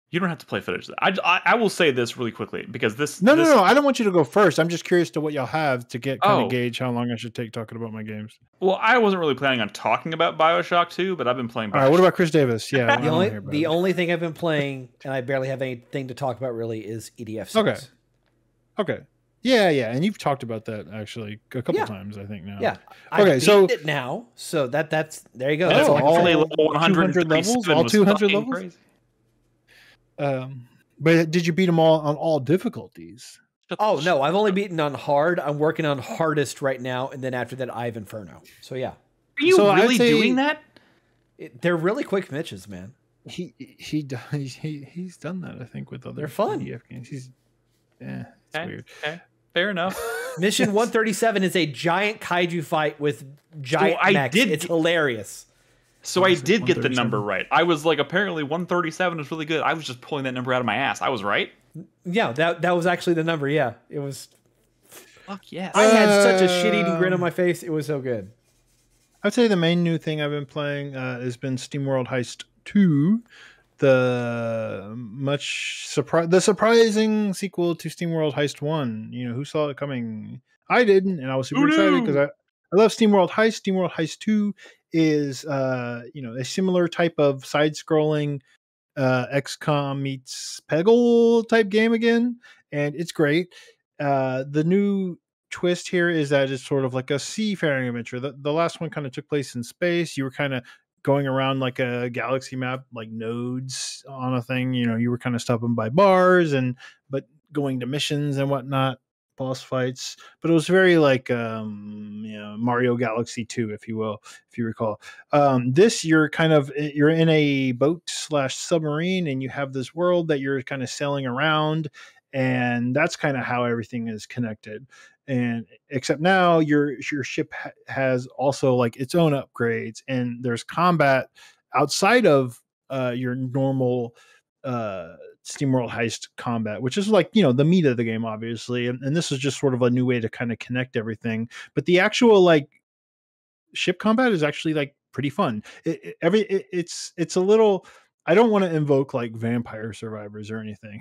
You don't have to play footage. I will say this really quickly because this. No, I don't want you to go first. I'm just curious to what y'all have to get kind of gauge how long I should take talking about my games. Well, I wasn't really planning on talking about BioShock 2, but I've been playing BioShock. All right, what about Chris Davis? Yeah, the only thing I've been playing, and I barely have anything to talk about really, is EDF 6. Okay. Yeah, and you've talked about that actually a couple times, I think now. Yeah, okay, so it now, so that's there you go. That's all 200 levels, all 200 levels. Crazy. But did you beat them all on all difficulties? Oh no, I've only beaten on hard. I'm working on hardest right now, and then after that, I have Inferno. So yeah. Are you really doing that? They're really quick Mitches, man. He's done that, I think, with other. They're fun. PDF games. He's it's weird. Okay. Fair enough. Mission 137 is a giant kaiju fight with giant mechs. It's hilarious. So I did get the number right. I was like, apparently 137 is really good. I was just pulling that number out of my ass. I was right. Yeah, that was actually the number. Yeah, it was. Fuck yes. I had such a shit-eating grin on my face. It was so good. I'd say the main new thing I've been playing has been SteamWorld Heist 2. The surprising sequel to SteamWorld Heist 1. You know, who saw it coming? I didn't, and I was super excited because I love SteamWorld Heist. SteamWorld Heist 2 is, you know, a similar type of side-scrolling XCOM meets Peggle type game again, and it's great. The new twist here is that it's sort of like a seafaring adventure. The last one kind of took place in space. You were kind of going around like a galaxy map, like nodes on a thing, you know, you were kind of stopping by bars but going to missions and whatnot, boss fights, but it was very like, you know, Mario Galaxy 2, if you will, if you recall. This, you're in a boat / submarine, and you have this world that you're kind of sailing around, and that's kind of how everything is connected. And except now your ship has also like its own upgrades, and there's combat outside of your normal SteamWorld Heist combat, which is like, you know, the meat of the game, obviously. And this is just sort of a new way to kind of connect everything. But the actual like ship combat is actually like pretty fun. It's a little, I don't want to invoke like Vampire Survivors or anything,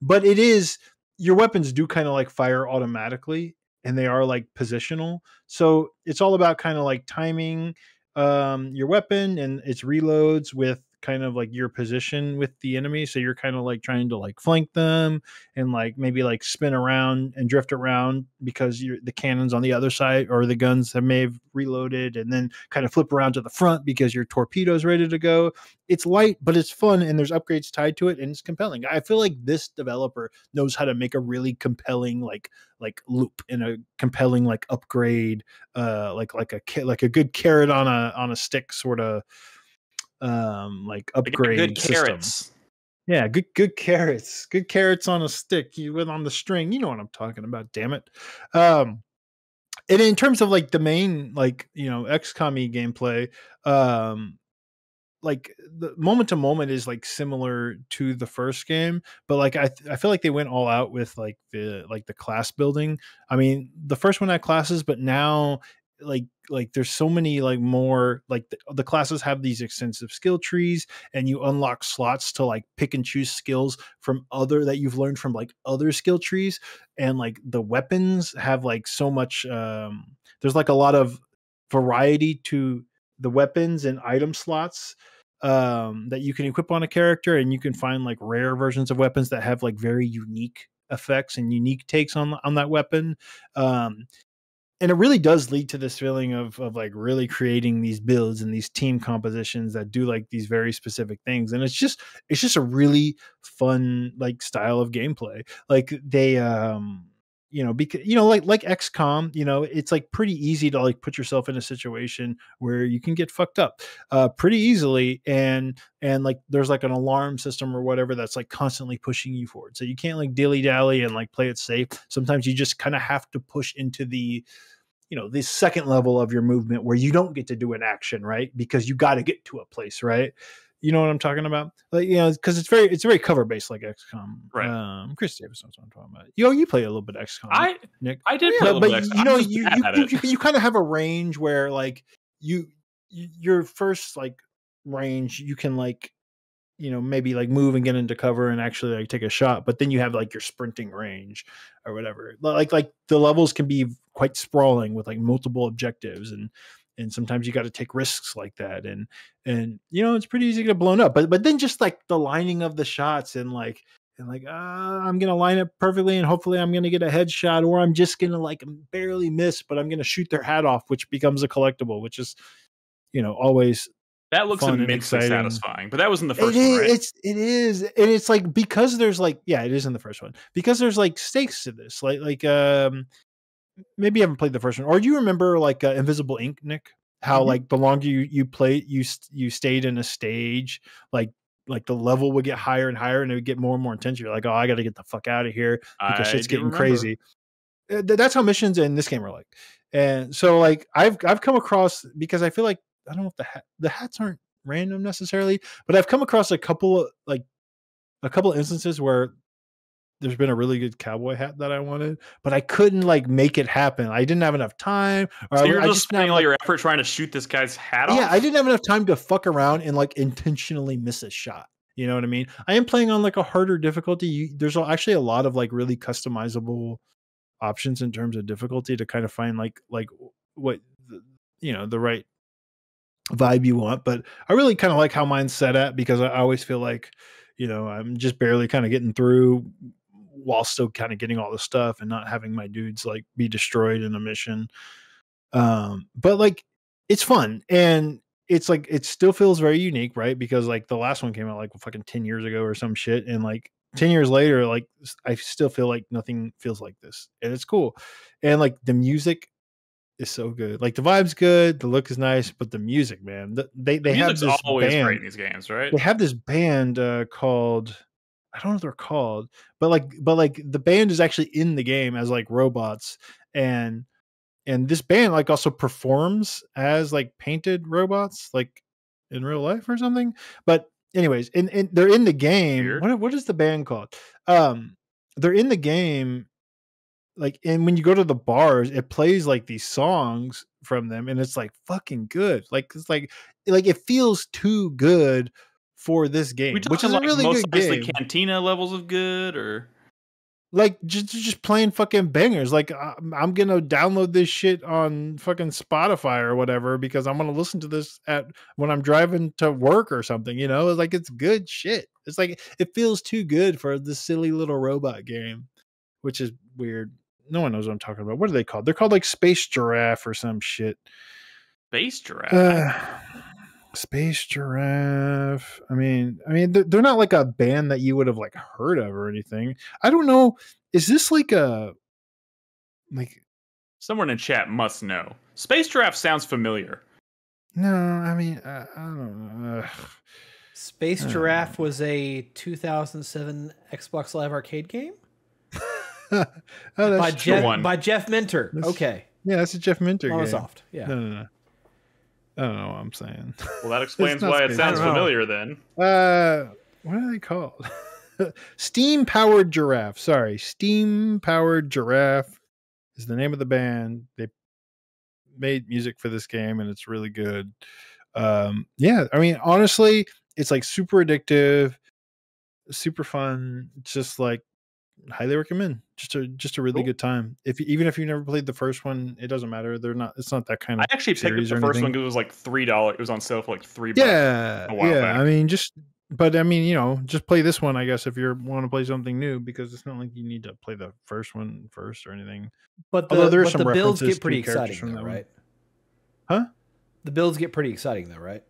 but it is. Your weapons do kind of like fire automatically, and they are like positional. So it's all about kind of like timing your weapon and its reloads with kind of like your position with the enemy. So you're kind of like trying to like flank them and like maybe like spin around and drift around because the cannons on the other side or the guns that may have reloaded, and then kind of flip around to the front because your torpedo's ready to go. It's light, but it's fun, and there's upgrades tied to it, and it's compelling. I feel like this developer knows how to make a really compelling like loop and a compelling like upgrade, like a good carrot on a stick sort of like upgrade good system. Carrots. Yeah, good carrots. Good carrots on a stick, on the string. You know what I'm talking about, damn it. And in terms of like the main, like, you know, XCOM gameplay, like the moment to moment is like similar to the first game, but like I feel like they went all out with like the class building. I mean, the first one had classes, but now like there's so many like more like the classes have these extensive skill trees, and you unlock slots to like pick and choose skills from other that you've learned from like other skill trees. And like the weapons have like so much, there's like a lot of variety to the weapons and item slots that you can equip on a character, and you can find like rare versions of weapons that have like very unique effects and unique takes on that weapon. And it really does lead to this feeling of like really creating these builds and these team compositions that do like these very specific things. And it's just a really fun, like, style of gameplay. Like they, you know, because, you know, like XCOM, you know, it's like pretty easy to like put yourself in a situation where you can get fucked up pretty easily. And like, there's like an alarm system or whatever that's like constantly pushing you forward. So you can't like dilly dally and like play it safe. Sometimes you just kind of have to push into the, you know, the second level of your movement where you don't get to do an action, right? Because you got to get to a place, right? You know what I'm talking about? Like, you know, because it's very cover based, like XCOM. Right. Chris Davis knows what I'm talking about. You play a little bit of XCOM. Nick. I did, play a little bit of XCOM. You know, you kind of have a range where like your first like range you can like, you know, maybe like move and get into cover and actually like take a shot, but then you have like your sprinting range or whatever. Like the levels can be quite sprawling with like multiple objectives and sometimes you got to take risks like that. And, you know, it's pretty easy to get blown up, but then just like the lining of the shots and I'm going to line up perfectly. And hopefully I'm going to get a headshot, or I'm just going to like barely miss, but I'm going to shoot their hat off, which becomes a collectible, which is, you know, always That looks immensely satisfying, but that was in the first one, right? It is. And it's like, because there's like, yeah, it is in the first one, because there's like stakes to this. Like, maybe you haven't played the first one, or do you remember like Invisible Ink, Nick? How like the longer you played, you stayed in a stage, like the level would get higher and higher, and it would get more and more intense. You're like, oh, I got to get the fuck out of here because shit's getting crazy. That's how missions in this game are like. And so like I've come across, because I feel like, I don't know if the hats aren't random necessarily, but I've come across a couple of instances where there's been a really good cowboy hat that I wanted, but I couldn't like make it happen. I didn't have enough time. Or so you're just spending all your effort trying to shoot this guy's hat off? Yeah, I didn't have enough time to fuck around and like intentionally miss a shot. You know what I mean? I am playing on like a harder difficulty. There's actually a lot of like really customizable options in terms of difficulty to kind of find like what, you know, the right vibe you want. But I really kind of like how mine's set at, because I always feel like, you know, I'm just barely kind of getting through while still kind of getting all the stuff and not having my dudes like be destroyed in a mission. But like, it's fun, and it's like, it still feels very unique, right? Because like the last one came out like fucking 10 years ago or some shit, and like 10 years later, like I still feel like nothing feels like this, and it's cool. And like the music is so good. Like the vibe's good, the look is nice, but the music, man, they have this always band. Great in these games, right? They have this band called, I don't know what they're called, but like the band is actually in the game as like robots, and this band like also performs as like painted robots, like in real life or something. But anyways, and they're in the game. Weird. What is the band called? They're in the game. Like, and when you go to the bars, it plays like these songs from them, and it's like fucking good. Like, it's like it feels too good for this game, which is like a really good game. Cantina levels of good, or like just playing fucking bangers. Like, I'm gonna download this shit on fucking Spotify or whatever, because I'm gonna listen to this when I'm driving to work or something. You know, it's like, it's good shit. It's like, it feels too good for this silly little robot game, which is weird. No one knows what I'm talking about. What are they called? They're called like Space Giraffe or some shit. Space Giraffe. Space Giraffe. I mean, they're not like a band that you would have like heard of or anything. I don't know. Is this like a someone in chat must know? Space Giraffe sounds familiar. No, I mean, I don't know. Space Giraffe was a 2007 Xbox Live Arcade game. Oh, that's by Jeff Minter. That's, okay. Yeah, that's a Jeff Minter game. Microsoft. Yeah. No. I don't know what I'm saying. Well, that explains why it sounds familiar then. What are they called? Steam-powered Giraffe. Sorry. Steam-powered Giraffe is the name of the band. They made music for this game, and it's really good. Yeah, I mean, honestly, it's like super addictive, super fun, just like highly recommend. Just a really good time. Even if you never played the first one, it doesn't matter. It's not that kind of. I actually picked up the first one because it was like $3. It was on sale for like $3. Yeah, a while back. Just play this one, I guess, if you want to play something new, because it's not like you need to play the first one first or anything. But the builds get pretty exciting, though, right? Huh? The builds get pretty exciting, though, right?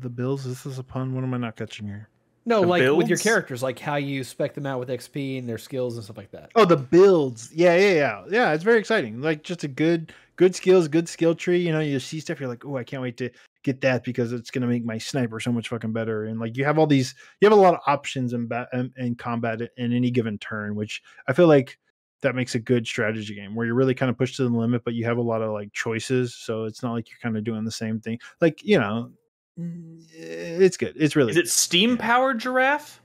The builds. This is a pun. What am I not catching here? No, the like builds? With your characters, like how you spec them out with XP and their skills and stuff like that. Oh, the builds. Yeah. It's very exciting. Like just a good skills, good skill tree. You know, you see stuff, you're like, oh, I can't wait to get that because it's going to make my sniper so much fucking better. And like, you have a lot of options in combat in any given turn, which I feel like that makes a good strategy game where you're really kind of pushed to the limit, but you have a lot of like choices. So it's not like you're kind of doing the same thing. Like, you know, it's good. It's really. Is it Steam Powered Giraffe?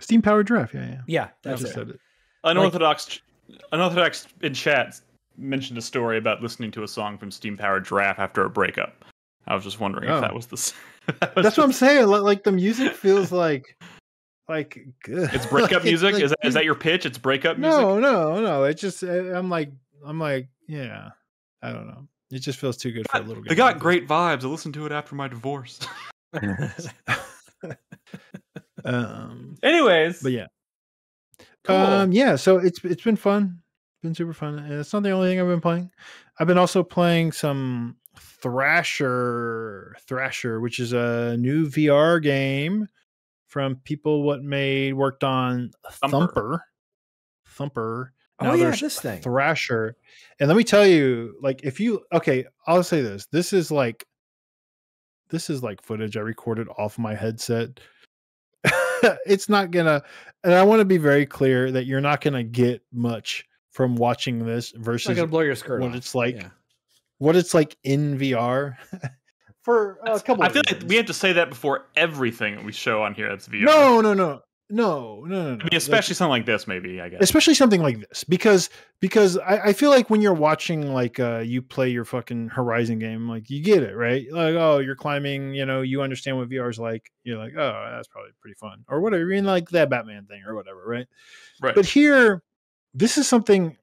Steam Powered Giraffe. Yeah. That's just said it. Unorthodox in chat mentioned a story about listening to a song from Steam Powered Giraffe after a breakup. I was just wondering if that was the. That's what I'm saying. Like the music feels like good. It's breakup music. Like, is that your pitch? It's breakup music. No. It's just I'm like yeah. I don't know. It just feels too good for a little game. They got great vibes. I listened to it after my divorce. Anyways. But yeah. Cool. Yeah, so it's been fun. Been super fun. And it's not the only thing I've been playing. I've been also playing some Thrasher, which is a new VR game from people what made worked on Thumper. Now there's this thing Thrasher, and let me tell you, like, if you I'll say this: this is like footage I recorded off my headset. It's not gonna, and I want to be very clear that you're not gonna get much from watching this versus gonna blow your skirt off. It's like, yeah. What it's like in VR. For a couple, I feel like we have to say that before everything we show on here that's VR. No. I mean, especially something like this, maybe, I guess. Especially something like this, because I feel like when you're watching, like, you play your fucking Horizon game, like, you get it, right? Like, oh, you're climbing, you know, you understand what VR is like. You're like, oh, that's probably pretty fun, or whatever. You mean like that Batman thing or whatever, right? Right. But here, this is something.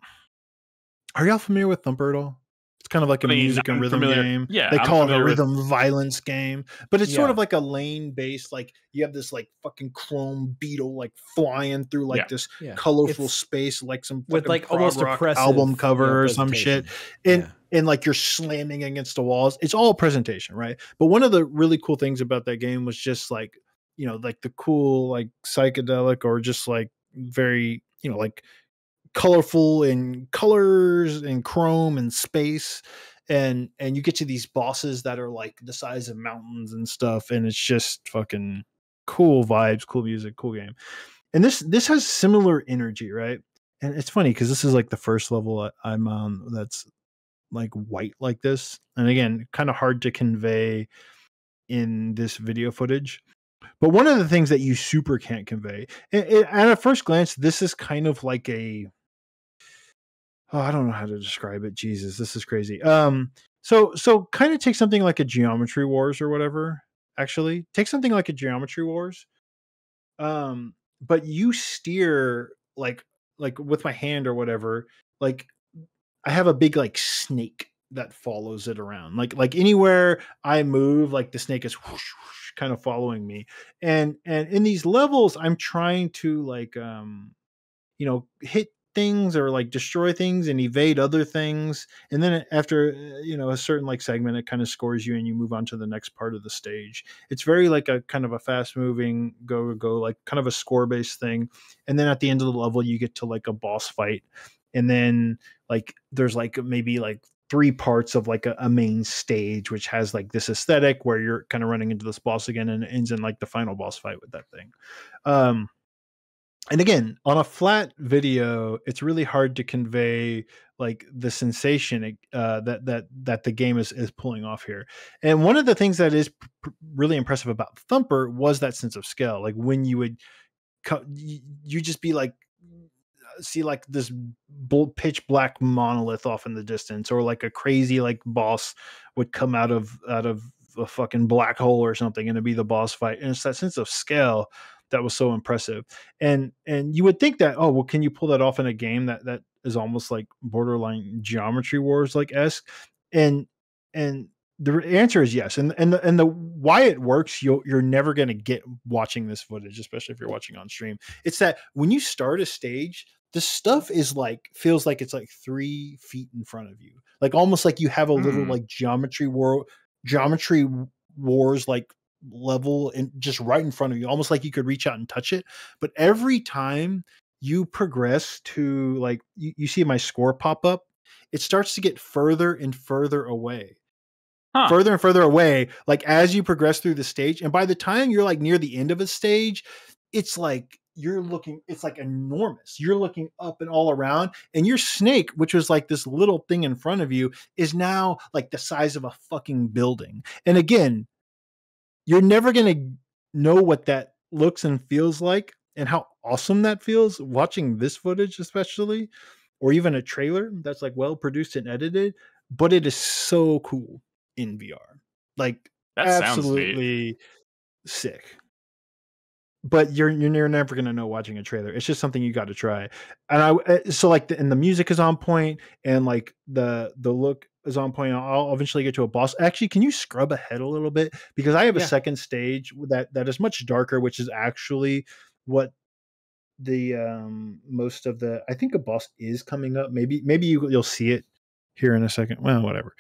Are y'all familiar with Thumper at all? It's kind of like a music and rhythm game. Yeah, they call it a rhythm violence game, but it's sort of like a lane based. Like you have this like fucking chrome beetle like flying through like this colorful space, like some with like almost oppressive album cover or some shit, and like you're slamming against the walls. It's all presentation, right? But one of the really cool things about that game was just like, you know, like the cool like psychedelic or just like very, you know, like colorful and colors and chrome and space, and you get to these bosses that are like the size of mountains and stuff, and it's just fucking cool vibes, cool music, cool game. And this has similar energy, right? And it's funny because this is like the first level I'm on that's like white like this, and again kind of hard to convey in this video footage. But one of the things that you super can't convey, and at a first glance, this is kind of like a I don't know how to describe it. Jesus, this is crazy. So kind of take something like a Geometry Wars or whatever. Actually, take something like a Geometry Wars. But you steer like with my hand or whatever. Like I have a big like snake that follows it around. Like anywhere I move, like the snake is whoosh, whoosh, kind of following me. And in these levels, I'm trying to like you know, hit things or like destroy things and evade other things, and then after, you know, a certain like segment, it kind of scores you and you move on to the next part of the stage. It's very like a kind of a fast moving go like kind of a score based thing, and then at the end of the level you get to like a boss fight, and then like there's like maybe like three parts of like a main stage which has like this aesthetic where you're kind of running into this boss again, and it ends in like the final boss fight with that thing. And again, on a flat video, it's really hard to convey like the sensation that the game is pulling off here. And one of the things that is really impressive about Thumper was that sense of scale. Like when you would you just be like see like this pitch black monolith off in the distance, or like a crazy like boss would come out of a fucking black hole or something, and it'd be the boss fight. And it's that sense of scale that was so impressive. And you would think that, oh, well, can you pull that off in a game that is almost like borderline Geometry Wars like esque? And the answer is yes. And the why it works, you're never going to get watching this footage, especially if you're watching on stream. It's that when you start a stage, the stuff is like, feels like it's like 3 feet in front of you. Like almost like you have a little like Geometry Wars, like level and just right in front of you, almost like you could reach out and touch it. But every time you progress to like you see my score pop up, it starts to get further and further away, further and further away, like as you progress through the stage. And by the time you're like near the end of a stage, it's like it's like enormous. You're looking up and all around, and your snake, which was like this little thing in front of you, is now like the size of a fucking building. And again, you're never going to know what that looks and feels like and how awesome that feels watching this footage, especially, or even a trailer that's like well produced and edited, but it is so cool in VR. Like that absolutely sick. But you're never going to know watching a trailer. It's just something you got to try. And so the music is on point, and like the look is on point. I'll eventually get to a boss. Actually, can you scrub ahead a little bit? Because I have a second stage that is much darker, which is actually what the most of the, I think a boss is coming up. Maybe you'll see it here in a second. Well, whatever.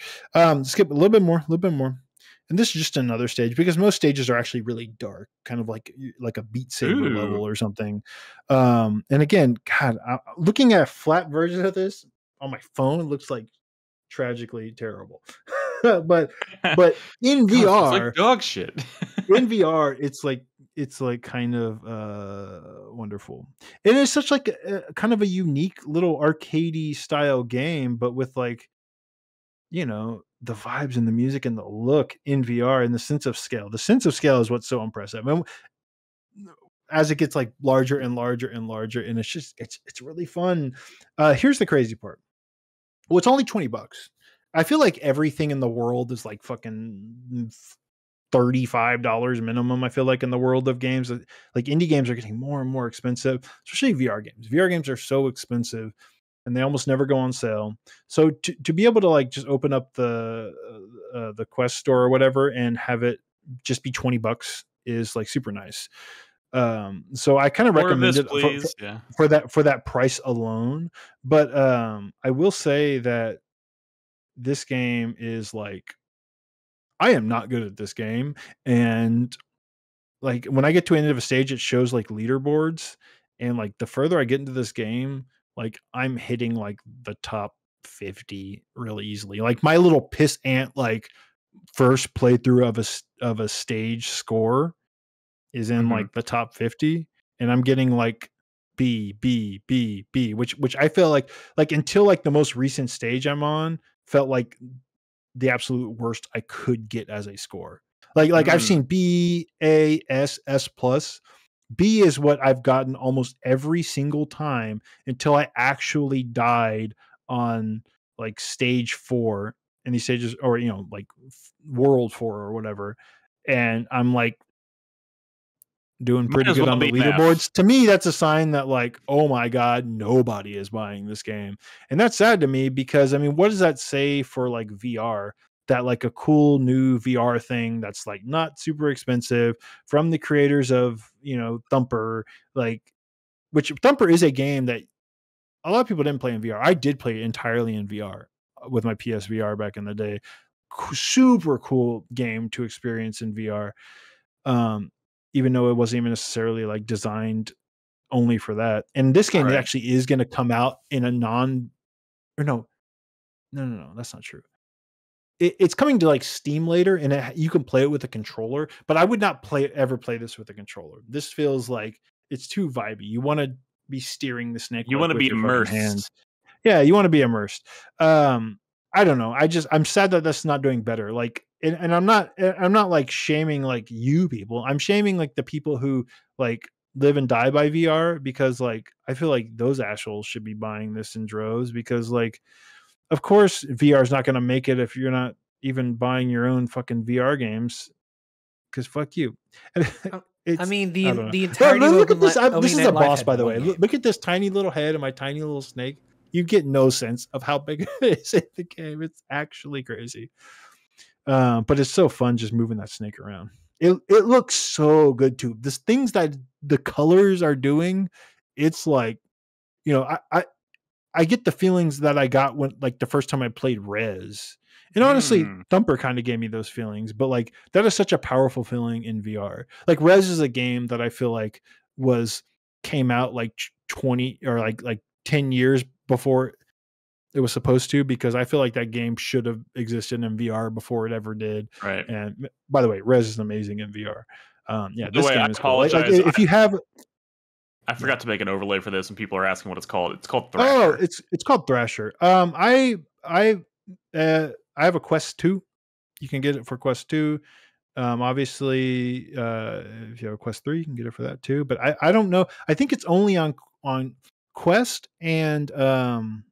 Skip a little bit more, And this is just another stage, because most stages are actually really dark, kind of like a Beat Saber level or something. And again, God, looking at a flat version of this on my phone, it looks like tragically terrible. but in VR, God, it's like dog shit. In VR, it's like kind of wonderful. It is such like a kind of a unique little arcadey style game, but with like, you know, the vibes and the music and the look in VR and the sense of scale. The sense of scale is what's so impressive. And as it gets like larger and larger and larger, and it's just, it's really fun. Here's the crazy part. Well, it's only $20. I feel like everything in the world is like fucking $35 minimum. I feel like in the world of games, like indie games are getting more and more expensive, especially VR games. VR games are so expensive, and they almost never go on sale. So to be able to like just open up the Quest store or whatever and have it just be $20 is like super nice. So I kind of recommend it for that price alone. But I will say that this game is like, I am not good at this game, and like when I get to the end of a stage, it shows like leaderboards, and like the further I get into this game, like I'm hitting like the top 50 really easily. Like my little piss ant, like first playthrough of a stage score is in like the top 50, and I'm getting like B, which I feel like until like the most recent stage I'm on felt like the absolute worst I could get as a score. Like I've seen B, A, S, S plus. B is what I've gotten almost every single time until I actually died on like stage 4 and these stages, or, you know, like world 4 or whatever. And I'm like doing pretty good on the leaderboards. To me, that's a sign that like, oh my God, nobody is buying this game. And that's sad to me, because I mean, what does that say for like VR? That like a cool new VR thing that's like not super expensive from the creators of, you know, Thumper, like, which Thumper is a game that a lot of people didn't play in VR. I did play it entirely in VR with my PSVR back in the day. Super cool game to experience in VR, even though it wasn't even necessarily like designed only for that. And this game actually is going to come out in a no, that's not true. It's coming to like Steam later, and you can play it with a controller, but I would not ever play this with a controller. This feels like it's too vibey. You want to be steering the snake. You want to be immersed. Hands. Yeah. You want to be immersed. I don't know. I'm sad that that's not doing better. Like, and I'm not like shaming like you people. I'm shaming like the people who like live and die by VR, because like, I feel like those assholes should be buying this in droves, because like, of course, VR is not going to make it if you're not even buying your own fucking VR games, because fuck you. I mean, the entirety. Well, look at this. This is a boss, by the way. Look at this tiny little head and my tiny little snake. You get no sense of how big it is in the game. It's actually crazy, but it's so fun just moving that snake around. It looks so good too. This things that the colors are doing, it's like, you know, I get the feelings that I got when like the first time I played Rez, and honestly Thumper kind of gave me those feelings, but like that is such a powerful feeling in VR. Like Rez is a game that I feel like came out like 20 or like 10 years before it was supposed to, because I feel like that game should have existed in VR before it ever did. Right. And by the way, Rez is amazing in VR. Yeah, this game is cool. Like, if you have, I forgot to make an overlay for this, and people are asking what it's called. It's called Thrasher. Oh, it's called Thrasher. I have a Quest 2. You can get it for Quest 2. Obviously, if you have a Quest 3, you can get it for that too. But I don't know. I think it's only on Quest and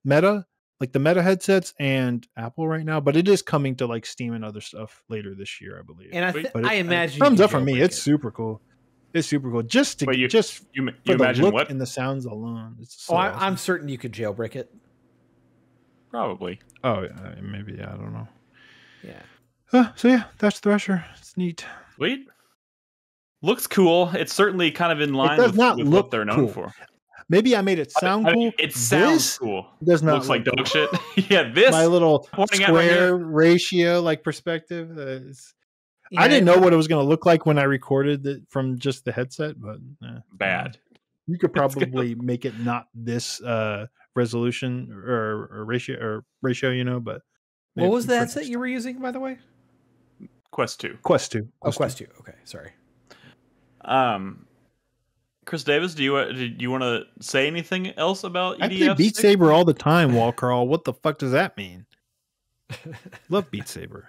Meta, like the Meta headsets and Apple right now. But it is coming to like Steam and other stuff later this year, I believe. And I imagine thumbs up for me. It's super cool. It's super cool. Just to you imagine the look and the sounds alone. It's so awesome. I'm certain you could jailbreak it. Probably. Oh, yeah, maybe. I don't know. Yeah. So yeah, that's Thrasher. It's neat. Sweet. Looks cool. It's certainly kind of in line with what they're known for. Maybe I made it sound cool. It sounds cool. Does not look like dog shit. Yeah, this my little square ratio like perspective. Yeah, I didn't know what it was going to look like when I recorded it from just the headset, but bad. You could probably make it not this resolution or ratio, you know. But what was the headset you were using, by the way? Quest 2. Quest 2. Okay, sorry. Chris Davis, do you want to say anything else about EDF? I play Beat Saber all the time, Wall Crawl. What the fuck does that mean? Love Beat Saber.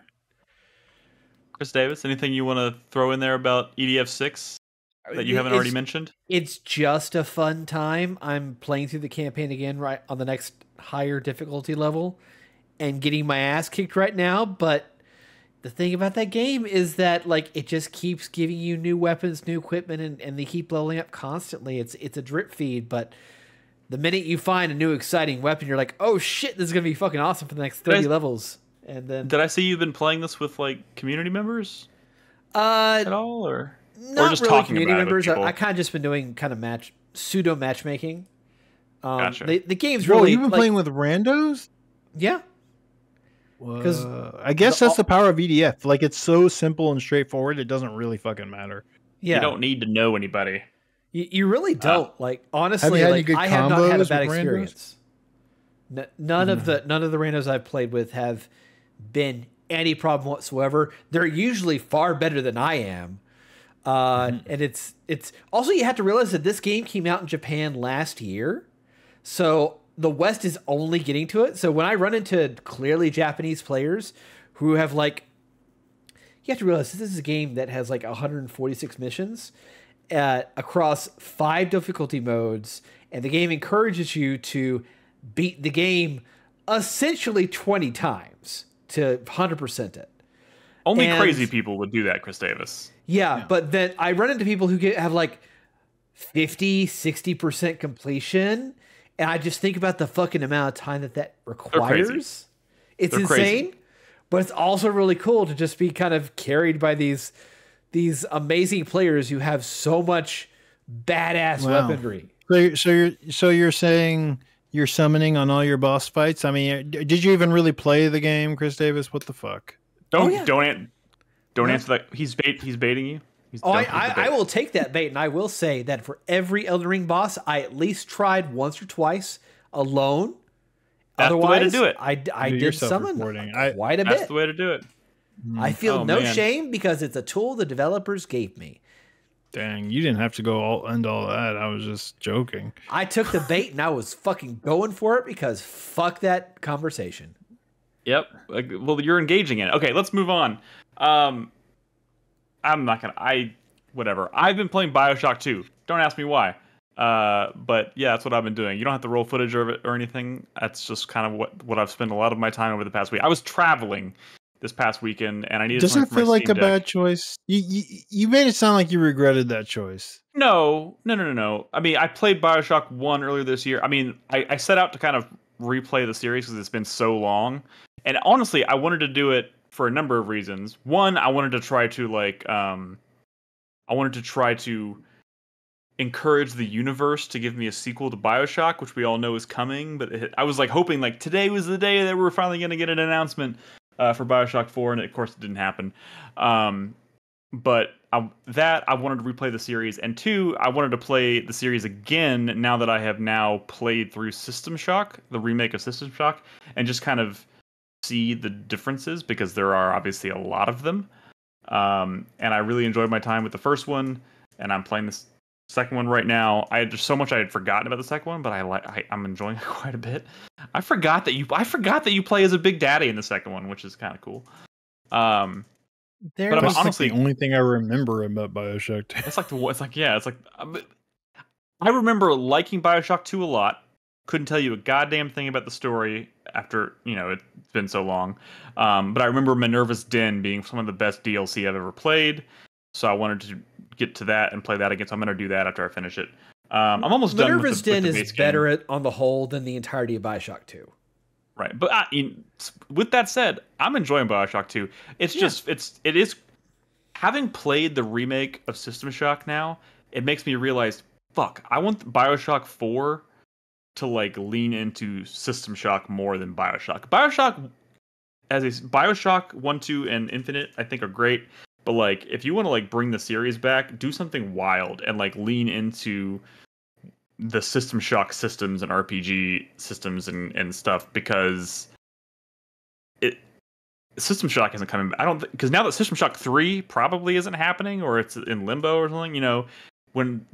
Chris Davis, anything you want to throw in there about EDF 6 that you haven't already mentioned? It's just a fun time. I'm playing through the campaign again right on the next higher difficulty level and getting my ass kicked right now, but the thing about that game is that like it just keeps giving you new weapons, new equipment, and they keep leveling up constantly. It's a drip feed, but the minute you find a new exciting weapon, you're like, oh shit, this is gonna be fucking awesome for the next 30 levels. And then did I see you've been playing this with like community members at all, or just really talking community members? I kind of just been doing kind of pseudo matchmaking. Gotcha. The game's really you've been like, playing with randos. Yeah. Because I guess that's the power of EDF. Like it's so simple and straightforward, it doesn't really fucking matter. Yeah, you don't need to know anybody. You really don't. Like honestly, like, I have not had a bad experience. None of the randos I've played with have been any problem whatsoever. They're usually far better than I am. And it's also you have to realize that this game came out in Japan last year, so the West is only getting to it. So when I run into clearly Japanese players who have like, you have to realize this is a game that has like 146 missions across 5 difficulty modes. And the game encourages you to beat the game essentially 20 times to 100% it. Only crazy people would do that, Chris Davis. Yeah, yeah. But then I run into people who have like 50, 60% completion. And I just think about the fucking amount of time that requires. It's insane, but it's also really cool to just be kind of carried by these amazing players who have so much badass weaponry. So you're saying you're summoning on all your boss fights? I mean, did you even really play the game, Chris Davis? What the fuck? Don't answer that. He's baiting you. Oh, I will take that bait, and I will say that for every Elden Ring boss, I at least tried once or twice alone. That's otherwise, the way to do it. I did summon quite a bit. That's the way to do it. I feel no shame because it's a tool the developers gave me. Dang, you didn't have to go all that. I was just joking. I took the bait, and I was fucking going for it because fuck that conversation. Yep. Well, you're engaging in it. Okay, let's move on. I'm not gonna. Whatever. I've been playing Bioshock 2. Don't ask me why. But yeah, that's what I've been doing. You don't have to roll footage of it or anything. That's just kind of what I've spent a lot of my time over the past week. I was traveling this past weekend, and I needed. Doesn't it feel like a bad choice? You made it sound like you regretted that choice. No. I mean, I played Bioshock 1 earlier this year. I mean, I set out to kind of replay the series because it's been so long, and honestly, I wanted to do it for a number of reasons. One, I wanted to try to encourage the universe to give me a sequel to Bioshock, which we all know is coming. But I was like hoping like today was the day that we were finally going to get an announcement for Bioshock 4, and of course it didn't happen. But I wanted to replay the series, and two, I wanted to play the series again now that I have now played through System Shock, the remake of System Shock, and just kind of see the differences, because there are obviously a lot of them. And I really enjoyed my time with the first one, and I'm playing this second one right now. I had just so much I had forgotten about the second one, but I'm enjoying it quite a bit. I forgot that you play as a big daddy in the second one, which is kind of cool. But that's honestly like the only thing I remember about Bioshock 2. I remember liking Bioshock 2 a lot. Couldn't tell you a goddamn thing about the story after, you know, it's been so long. But I remember Minerva's Den being some of the best DLC I've ever played. So I wanted to get to that and play that again. So I'm going to do that after I finish it. I'm almost done with the base game. Minerva's Den is better on the whole than the entirety of Bioshock 2. Right. But with that said, I'm enjoying Bioshock 2. It's just, it is having played the remake of System Shock now, it makes me realize fuck, I want Bioshock 4 to like lean into System Shock more than Bioshock. Bioshock 1, 2, and Infinite, I think, are great. But like, if you want to like bring the series back, do something wild and like lean into the System Shock systems and RPG systems and stuff, because it System Shock isn't coming. I don't, because now that System Shock 3 probably isn't happening, or it's in limbo or something. You know, when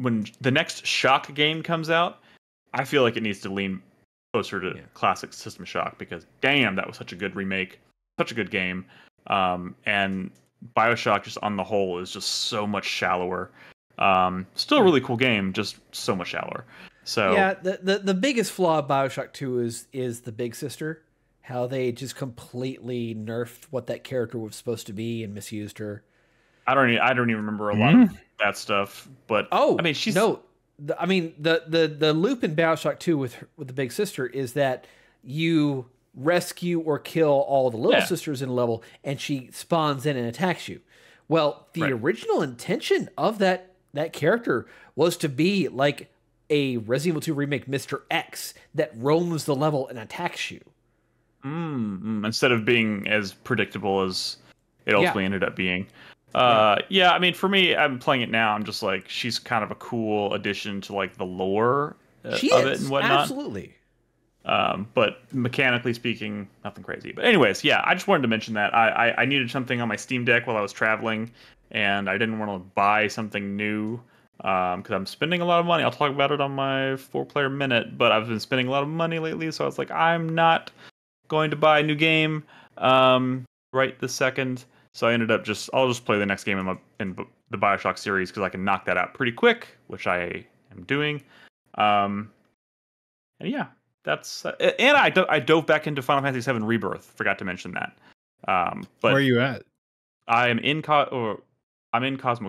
the next Shock game comes out, I feel like it needs to lean closer to classic System Shock, because damn, that was such a good remake, such a good game. And Bioshock, just on the whole, is just so much shallower. Still a really cool game, just so much shallower. So yeah, the biggest flaw of Bioshock 2 is the big sister. How they just completely nerfed what that character was supposed to be and misused her. I don't even remember a lot of that stuff. But I mean, she's no. I mean, the loop in Bioshock 2 with the big sister is that you rescue or kill all the little sisters in a level, and she spawns in and attacks you. Well, the original intention of that character was to be like a Resident Evil 2 remake Mr. X that roams the level and attacks you. Instead of being as predictable as it ultimately ended up being. Yeah, I mean, for me, I'm playing it now. I'm just like, she's kind of a cool addition to like the lore of it and whatnot. Absolutely. But mechanically speaking, nothing crazy. But anyways, yeah, I just wanted to mention that I needed something on my Steam Deck while I was traveling, and I didn't want to buy something new because I'm spending a lot of money. I'll talk about it on my 4Player Minute, but I've been spending a lot of money lately, so I was like, I'm not going to buy a new game right this second. So I ended up I'll just play the next game in the Bioshock series, because I can knock that out pretty quick, which I am doing. And yeah, that's and I dove back into Final Fantasy VII Rebirth. Forgot to mention that. But where are you at? I'm in Cosmo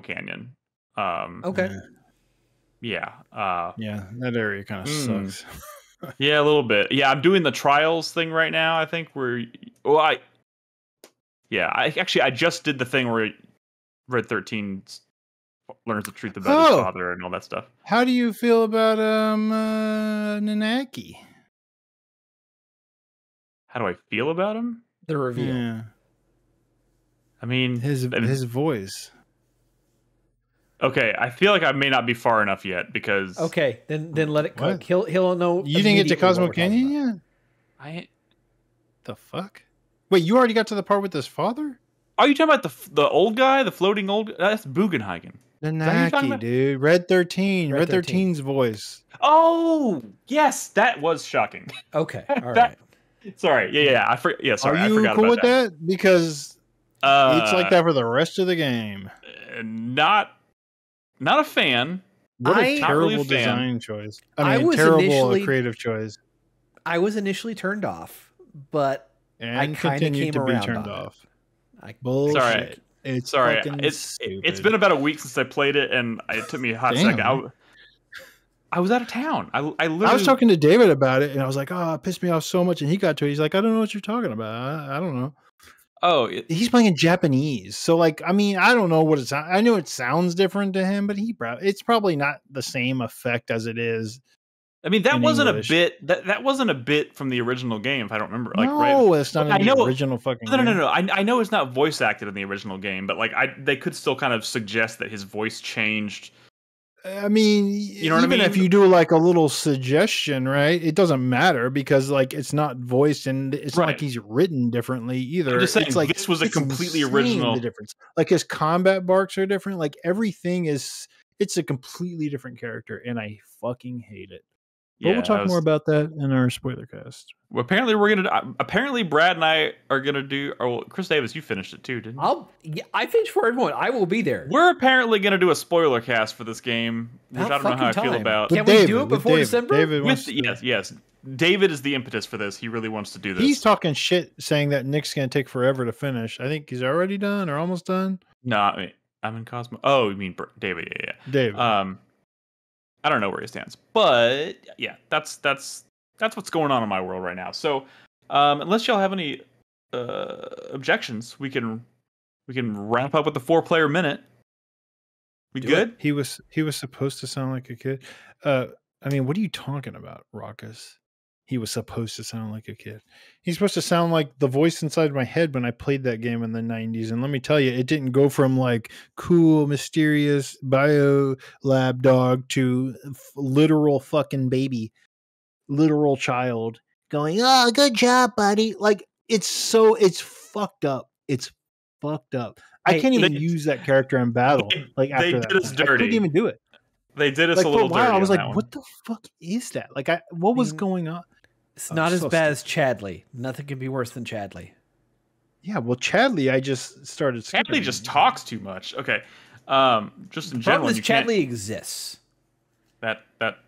Canyon. Okay. Yeah. Yeah, that area kind of sucks. Yeah, a little bit. Yeah, I'm doing the trials thing right now. I think I just did the thing where Red 13 learns the truth about his father and all that stuff. How do you feel about Nanaki? How do I feel about him? The reveal. Yeah. I mean, his voice. Okay, I feel like I may not be far enough yet, because okay, then let it cook. He'll know. You didn't get to Cosmo Canyon yet? The fuck? Wait, you already got to the part with his father? Are you talking about the old guy, the floating old guy? That's Bugenhagen. Nanaki, dude. Red 13. Red 13's voice. Oh, yes. That was shocking. Okay. All right. Sorry. Yeah. Sorry. Are you cool with that? Because it's like that for the rest of the game. Not a fan. What a terrible design choice. I mean, terrible creative choice. I was initially turned off, but I kind of came around. Turned off. Sorry, it's all right. It's been about a week since I played it, and it took me a hot second. I was out of town. I was talking to David about it, and I was like, "Oh, it pissed me off so much." And he got to it. He's like, "I don't know what you're talking about. I don't know." Oh, he's playing in Japanese, so like, I mean, I don't know what it's. I know it sounds different to him, but it's probably not the same effect as it is. I mean, that wasn't English. A bit. That wasn't a bit from the original game, if I don't remember. Like, no, it's not in the original fucking. No. I know it's not voice acted in the original game, but like, they could still kind of suggest that his voice changed. I mean, you know what I mean? If you do like a little suggestion, right? It doesn't matter, because like, it's not voiced, and it's not like he's written differently either. I'm just saying, it's like this was a completely original difference. Like, his combat barks are different. Like, everything is. It's a completely different character, and I fucking hate it. But we'll talk more about that in our spoiler cast. Well, apparently apparently Brad and I are gonna do. Or well, Chris Davis, you finished it too, didn't you? I finished for everyone. I will be there. We're apparently gonna do a spoiler cast for this game, which I don't know how I feel about. Can we do it before December? Yes. David is the impetus for this. He really wants to do this. He's talking shit, saying that Nick's gonna take forever to finish. I think he's already done or almost done. No, I mean, I'm in Cosmo. Oh, you mean David? Yeah. David. I don't know where he stands, but yeah, that's what's going on in my world right now. So, unless y'all have any objections, we can wrap up with the 4Player Minute. We good? It. He was supposed to sound like a kid. I mean, what are you talking about, Raucus? He was supposed to sound like a kid. He's supposed to sound like the voice inside my head when I played that game in the 90s. And let me tell you, it didn't go from like cool, mysterious bio lab dog to literal fucking baby, literal child going, "Oh, good job, buddy." Like it's fucked up. It's fucked up. I can't even use that character in battle. Like after that, I couldn't even do it. They did us like, a little dirty. I was like, what the fuck is that? Like, what was going on? It's not as bad as Chadley. Nothing can be worse than Chadley. Yeah, well, Chadley, I just started. Chadley just talks too much. Okay, just in general, Chadley exists. That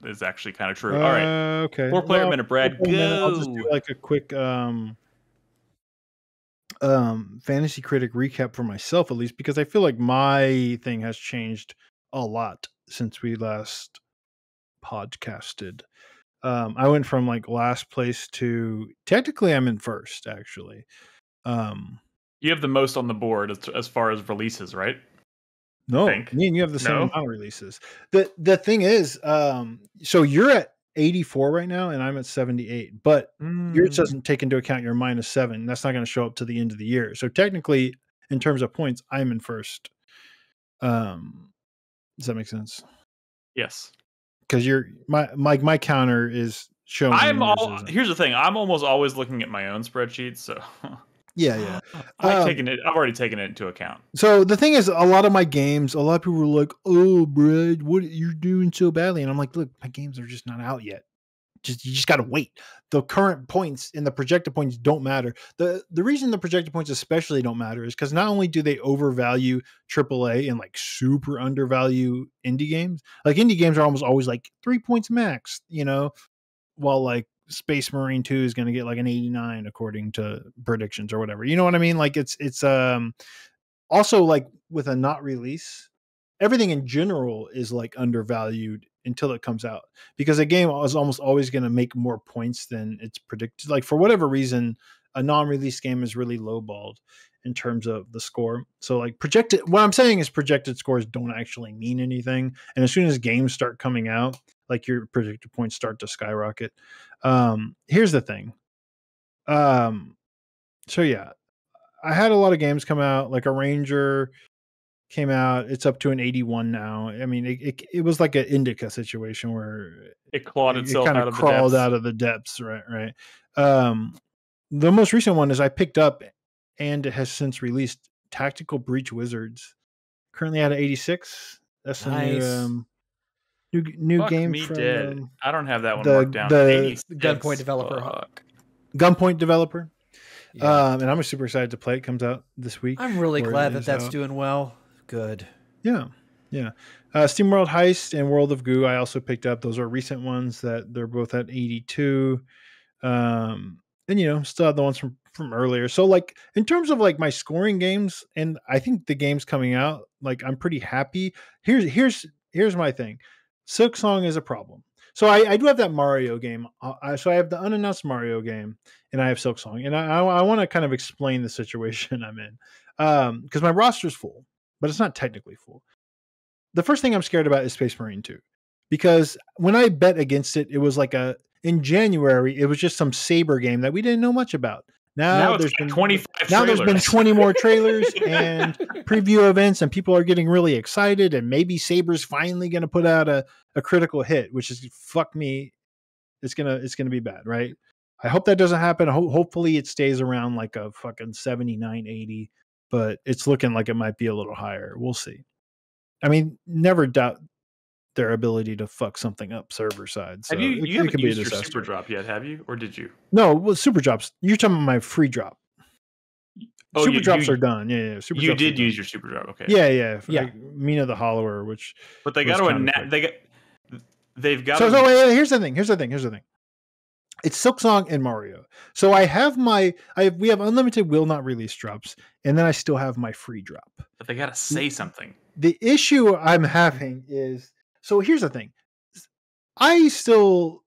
is actually kind of true. All right, okay. 4-player minute, Brad. Go. I'll just do like a quick Fantasy Critic recap for myself, at least, because I feel like my thing has changed a lot since we last podcasted. I went from like last place to technically I'm in first, actually. You have the most on the board as far as releases, right? No, me and you have the same amount of releases. The thing is, so you're at 84 right now and I'm at 78, but yours doesn't take into account your -7. That's not going to show up to the end of the year. So technically, in terms of points, I'm in first. Does that make sense? Yes. Because my counter is showing. Here's the thing. I'm almost always looking at my own spreadsheet, so yeah. I've already taken it into account. So the thing is, a lot of my games, a lot of people were like, "Oh, Brad, what you're doing so badly," and I'm like, "Look, my games are just not out yet. You just gotta wait. The current points and the projected points don't matter. The reason the projected points especially don't matter is because not only do they overvalue AAA and like super undervalue indie games, like indie games are almost always like 3 points max, you know, while like Space Marine 2 is gonna get like an 89 according to predictions or whatever. You know what I mean? Like it's also like with a not release, everything in general is like undervalued until it comes out, because a game is almost always going to make more points than it's predicted. Like for whatever reason, a non-release game is really lowballed in terms of the score. So like what I'm saying is projected scores don't actually mean anything. And as soon as games start coming out, like your predicted points start to skyrocket. Here's the thing. So yeah, I had a lot of games come out, like a Ranger came out. It's up to an 81 now. I mean, it was like an indica situation where it clawed itself out of the depths. It kind of crawled out of the depths, right. The most recent one is I picked up, and it has since released, Tactical Breach Wizards. Currently at 86. That's nice. A new Fuck game me from dead. I don't have that one marked down. The Gunpoint developer. Gunpoint developer. Yeah. And I'm super excited to play. It comes out this week. I'm really glad that's doing well. Good. Yeah. SteamWorld Heist and World of Goo I also picked up. Those are recent ones that they're both at 82. And you know, still have the ones from earlier. So like in terms of like my scoring games, and I think the games coming out, like I'm pretty happy. Here's my thing. Silk Song is a problem. So I do have that Mario game. So I have the unannounced Mario game, and I have Silk Song, and I want to kind of explain the situation I'm in, because my roster's full, but it's not technically full. The first thing I'm scared about is Space Marine 2, because when I bet against it, it was like in January, it was just some Saber game that we didn't know much about. Now there's been 25 trailers. Now there's been 20 more trailers and preview events, and people are getting really excited, and maybe Saber's finally going to put out a critical hit, which is fuck me. It's going to be bad, right? I hope that doesn't happen. Hopefully it stays around like a fucking 79, 80. But it's looking like it might be a little higher. We'll see. I mean, never doubt their ability to fuck something up server side. So you haven't used your super drop yet, have you? Or did you? No, well, super drops. You're talking about my free drop. Oh, super drops are done. Yeah. You did use your super drop. Okay. Yeah. Like Mina the Hollower, which. But they got to announce. They've got. So here's the thing. It's Silk Song and Mario. So we have unlimited will not release drops, and then I still have my free drop. But they gotta say something. The issue I'm having is, so here's the thing. Silk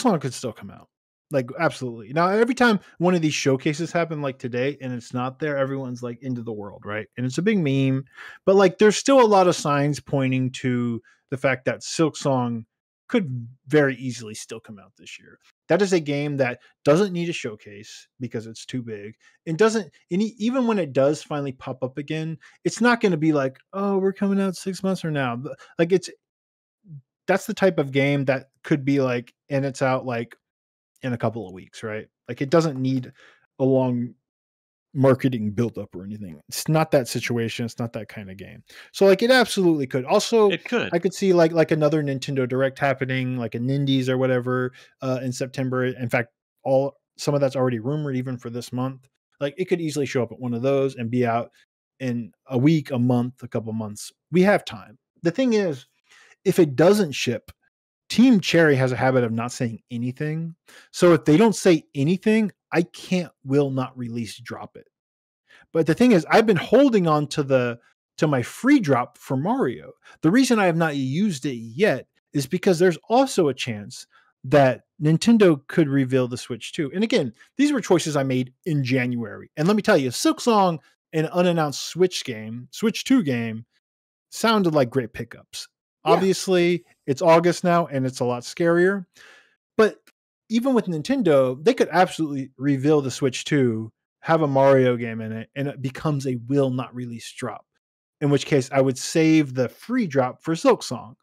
Song could still come out. Like, absolutely. Now, every time one of these showcases happen, like today, and it's not there, everyone's like into the world, right? And it's a big meme. But like, there's still a lot of signs pointing to the fact that Silksong could very easily still come out this year. That is a game that doesn't need a showcase because it's too big. And doesn't, and even when it does finally pop up again, it's not going to be like, oh, we're coming out 6 months from now. Like, it's, that's the type of game that could be like, and it's out like in a couple of weeks, right? Like, it doesn't need a long marketing buildup or anything. It's not that situation. It's not that kind of game. So like, it absolutely could. Also, it could. I could see like another Nintendo Direct happening, like a Nindies or whatever, in September. In fact, some of that's already rumored, even for this month. Like, it could easily show up at one of those and be out in a week, a month, a couple months. We have time. The thing is, if it doesn't ship, Team Cherry has a habit of not saying anything. So if they don't say anything, I will not release Drop It. But the thing is, I've been holding on to my free drop for Mario. The reason I have not used it yet is because there's also a chance that Nintendo could reveal the Switch too. And again, these were choices I made in January. And let me tell you, Silksong, an unannounced Switch 2 game, sounded like great pickups. Yeah. Obviously, it's August now, and it's a lot scarier. But even with Nintendo, they could absolutely reveal the Switch 2, have a Mario game in it, and it becomes a will not release drop. In which case, I would save the free drop for Silksong.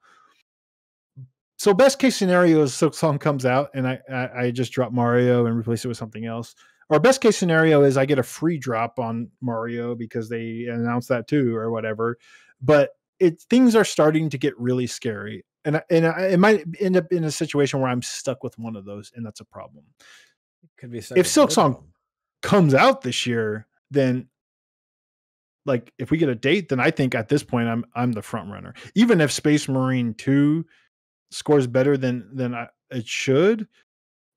So best case scenario is Silksong comes out, and I just drop Mario and replace it with something else. Or best case scenario is I get a free drop on Mario because they announced that too, or whatever. But things are starting to get really scary, and it might end up in a situation where I'm stuck with one of those, and that's a problem. It could be if Silksong comes out this year, then like if we get a date, then I think at this point I'm the front runner. Even if Space Marine 2 scores better than it should,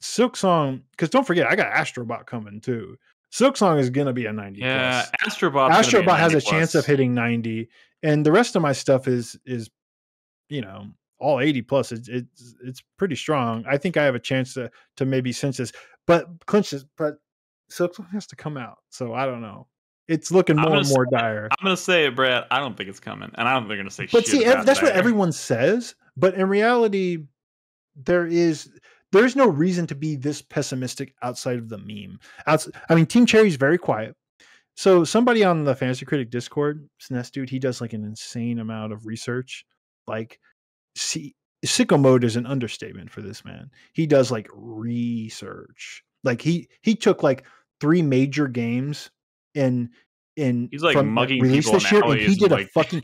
Silksong, because don't forget I got Astro Bot coming too. Silksong is gonna be a 90. Yeah, Astro Bot has a chance of hitting 90. And the rest of my stuff is, you know, all 80 plus. It's pretty strong. I think I have a chance to maybe cinch this, but Silksong has to come out. So I don't know. It's looking more and more dire. I'm gonna say it, Brad. I don't think it's coming, and I don't think they're gonna say. But shit, see, that's what everyone says. But in reality, there's no reason to be this pessimistic outside of the meme. I mean, Team Cherry's very quiet. So somebody on the Fantasy Critic Discord, SNES dude, he does like an insane amount of research. Like, see, sicko mode is an understatement for this man. He does like research. Like he took like 3 major games and he's like mugging people this year, and he did a fucking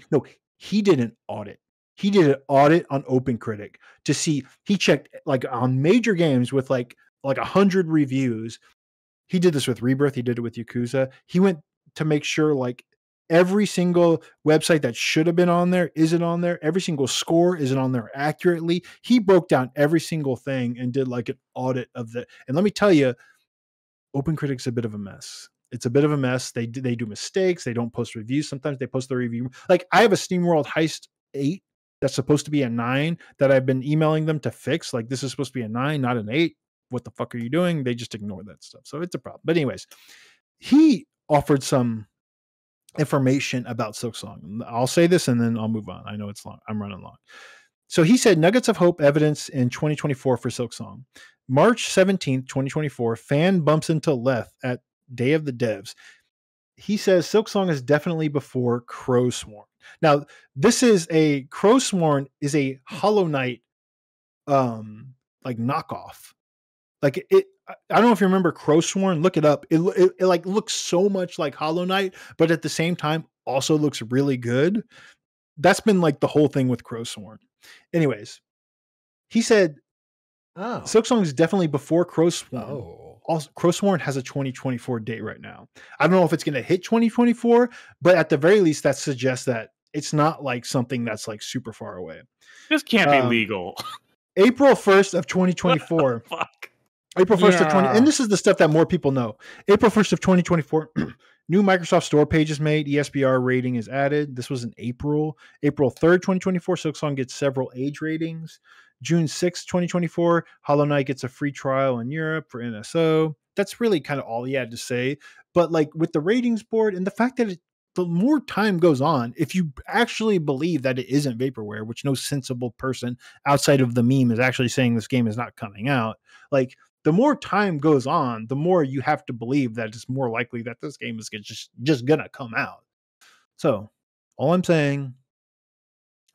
he did an audit. He did an audit on OpenCritic to see. He checked like on major games with like 100 reviews. He did this with Rebirth. He did it with Yakuza. He went to make sure like every single website that should have been on there isn't on there. Every single score isn't on there accurately. He broke down every single thing and did like an audit of the. And let me tell you, OpenCritic's a bit of a mess. It's a bit of a mess. They do mistakes. They don't post reviews. Sometimes they post the review. Like I have a SteamWorld Heist 8 that's supposed to be a 9 that I've been emailing them to fix. Like this is supposed to be a 9, not an 8. What the fuck are you doing? They just ignore that stuff. So it's a problem. But anyways, he offered some information about Silksong. I'll say this and then I'll move on. I know it's long. I'm running long. So he said nuggets of hope evidence in 2024 for Silksong. March 17th, 2024, fan bumps into Leth at Day of the Devs. He says Silksong is definitely before Crowsworn. Now, this is Crowsworn is a Hollow Knight like knockoff. Like it, I don't know if you remember Crowsworn. Look it up. It like looks so much like Hollow Knight, but at the same time also looks really good. That's been like the whole thing with Crowsworn. Anyways, he said, "Oh, Silksong is definitely before Crowsworn." Oh, also, Crowsworn has a 2024 date right now. I don't know if it's going to hit 2024, but at the very least, that suggests that it's not like something that's like super far away. This can't be legal. April 1st of 2024. Fuck. April 1st of 20, and this is the stuff that more people know. April 1st of 2024, new Microsoft Store page is made. ESBR rating is added. This was in April. April 3rd, 2024. Silksong gets several age ratings. June 6, 2024, Hollow Knight gets a free trial in Europe for NSO. That's really kind of all he had to say. But like with the ratings board and the fact that the more time goes on, if you actually believe that it isn't vaporware, which no sensible person outside of the meme is actually saying this game is not coming out, like the more time goes on, the more you have to believe that it's more likely that this game is just going to come out. So all I'm saying,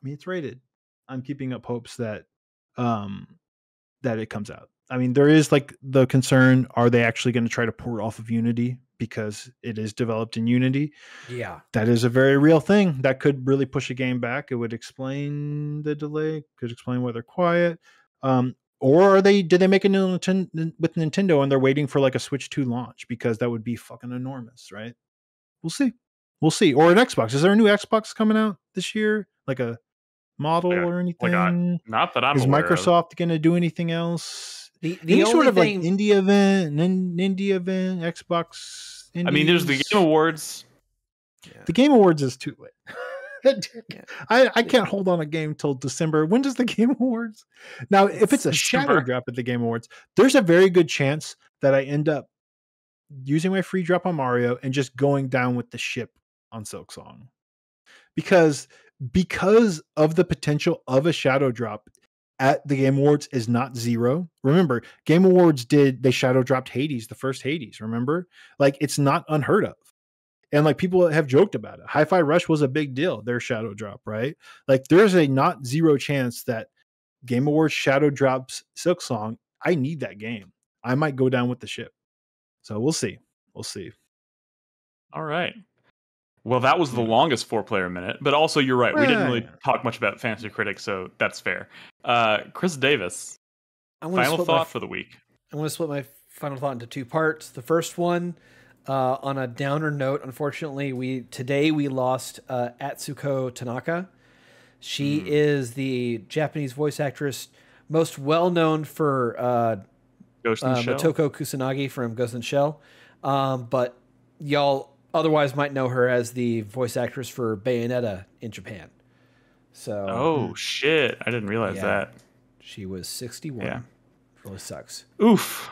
I mean, it's rated. I'm keeping up hopes that that it comes out. I mean, there is like the concern, are they actually going to try to port off of Unity because it is developed in Unity? Yeah. That is a very real thing. That could really push a game back. It would explain the delay, could explain why they're quiet. Or are they, did they make a new Nintendo with Nintendo and they're waiting for like a Switch 2 launch because that would be fucking enormous, right? We'll see. We'll see. Or an Xbox. Is there a new Xbox coming out this year? Like a model or anything? Not that I'm aware of. Is Microsoft going to do anything else? The only sort of thing, like indie event, Xbox. Indies. I mean, there's the Game Awards. Yeah. The Game Awards is too late. I can't hold on a game till December. When does the Game Awards? Now, if it's a shadow drop at the Game Awards, there's a very good chance that I end up using my free drop on Mario and just going down with the ship on Silk Song, because of the potential of a shadow drop at the Game Awards is not zero. Remember, Game Awards they shadow dropped Hades, the first Hades, remember? Like, it's not unheard of. And like people have joked about it. Hi-Fi Rush was a big deal, their shadow drop, right? Like there's a not zero chance that Game Awards shadow drops Silk Song. I need that game. I might go down with the ship. So we'll see. We'll see. All right. Well, that was the longest 4-player minute, but also you're right. We didn't really talk much about Fantasy Critic, so that's fair. Chris Davis, final thought for the week. I want to split my final thought into two parts. The first one, on a downer note, unfortunately, today we lost Atsuko Tanaka. She is the Japanese voice actress most well-known for Ghost in Shell. Motoko Kusanagi from Ghost in Shell. But y'all otherwise might know her as the voice actress for Bayonetta in Japan. So shit, I didn't realize that. She was 61. Yeah. Really sucks. Oof.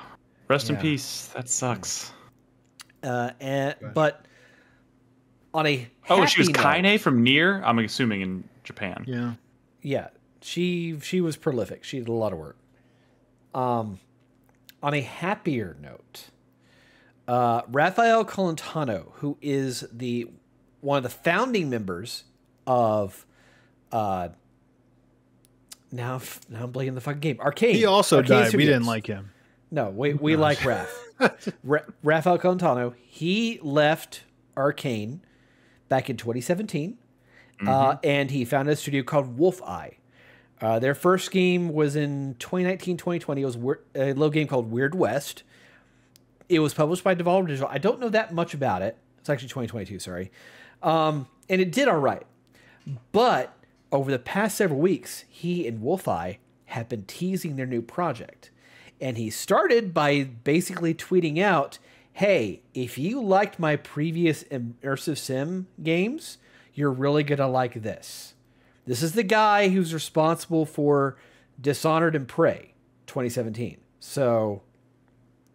Rest in peace. That sucks. But on a happy she was Kaine from Nier, I'm assuming, in Japan. Yeah. Yeah. She was prolific. She did a lot of work. On a happier note, Rafael Colentano, who is one of the founding members of now I'm blanking the fucking game, Arcane. He also died. Studios. We didn't like him. No, we like Raph. Rafael Colentano. He left Arcane back in 2017, and he founded a studio called Wolf Eye. Their first game was in 2019-2020. It was a little game called Weird West. It was published by Devolver Digital. I don't know that much about it. It's actually 2022, sorry. And it did all right. But over the past several weeks, he and Wolf Eye have been teasing their new project. And he started by basically tweeting out, hey, if you liked my previous immersive sim games, you're really going to like this. This is the guy who's responsible for Dishonored and Prey 2017. So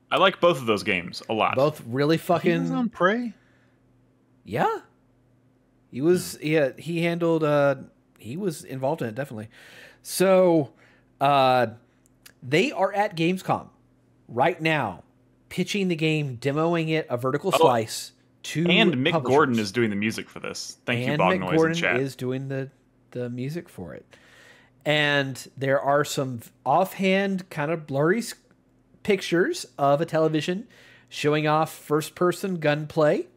I like both of those games a lot. Both really fucking. He was on Prey? Yeah. He was, he handled, he was involved in it, definitely. So, they are at Gamescom right now, pitching the game, demoing it, a vertical slice to and Mick publishers. Gordon is doing the music for this. Thank you, Bog Noise in chat. And Mick Gordon is doing the music for it. And there are some offhand kind of blurry pictures of a television showing off first-person gunplay,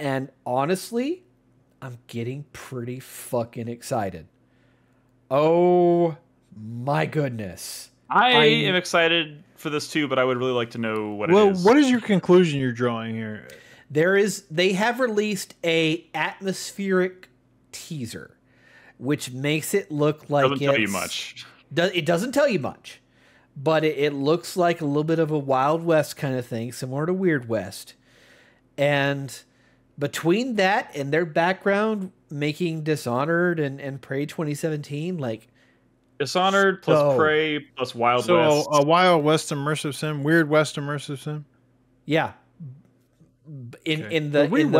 and honestly, I'm getting pretty fucking excited. Oh my goodness! I am excited for this too, but I would really like to know what it is. Well, what is your conclusion you're drawing here? They have released an atmospheric teaser, which makes it look like doesn't tell you much. It doesn't tell you much. But it looks like a little bit of a Wild West kind of thing, similar to Weird West. And between that and their background making Dishonored and Prey 2017, like, Dishonored plus Prey plus Wild West. So a Wild West immersive sim, Weird West immersive sim. Yeah. In the vein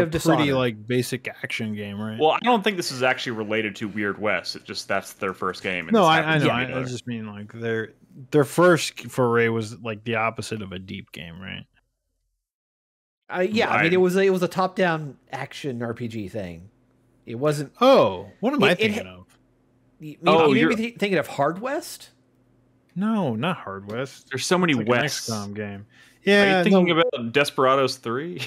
of Dishonored. Pretty like basic action game, right? Well, I don't think this is actually related to Weird West. It's just that's their first game. And no, I know. I just mean like their first foray was like the opposite of a deep game, right? Yeah, I mean it was a top down action RPG thing. It wasn't. Oh, what am I thinking of? You may be thinking of Hard West. No, not Hard West. There's so many like West Gamescom game. Yeah, are you thinking about Desperados 3?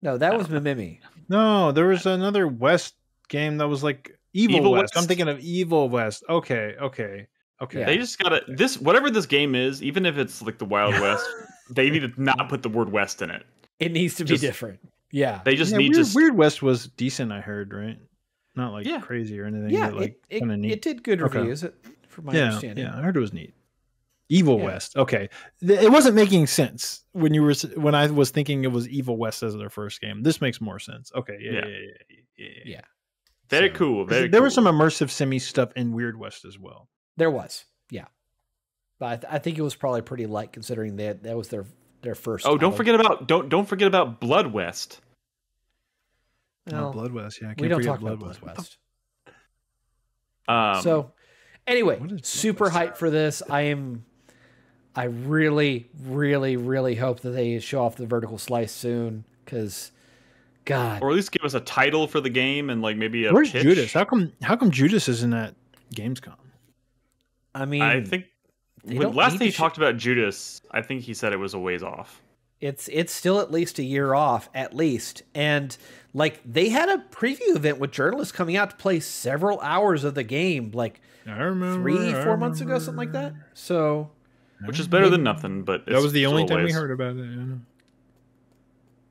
No, that was Mimimi. No, there was another West game that was like Evil West. I'm thinking of Evil West. Okay. Yeah. They just gotta whatever this game is, even if it's like the Wild West. They need to not put the word West in it. It needs to be different. Yeah. They just need to... Weird West was decent, I heard, right? Not like crazy or anything. Yeah, but like it did good reviews, from my understanding. Yeah, I heard it was neat. Evil West. Okay. It wasn't making sense when I was thinking it was Evil West as their first game. This makes more sense. Okay. Yeah. Very cool. There was some immersive simi stuff in Weird West as well. There was. Yeah. But I think it was probably pretty light considering that was their first. Oh, don't forget about Blood West. No, Blood West. Yeah, we don't talk about Blood West. So, anyway, super hyped for this. I really, really, really hope that they show off the vertical slice soon, because, God, or at least give us a title for the game and like maybe a. Where's pitch? Judas? How come Judas isn't at Gamescom? I mean, I think. When last thing he talked about Judas, I think he said it was a ways off. It's still at least a year off, at least. And like they had a preview event with journalists coming out to play several hours of the game, like 3-4 months ago, something like that. So, which is better than nothing. But that was the only time we heard about it. Yeah.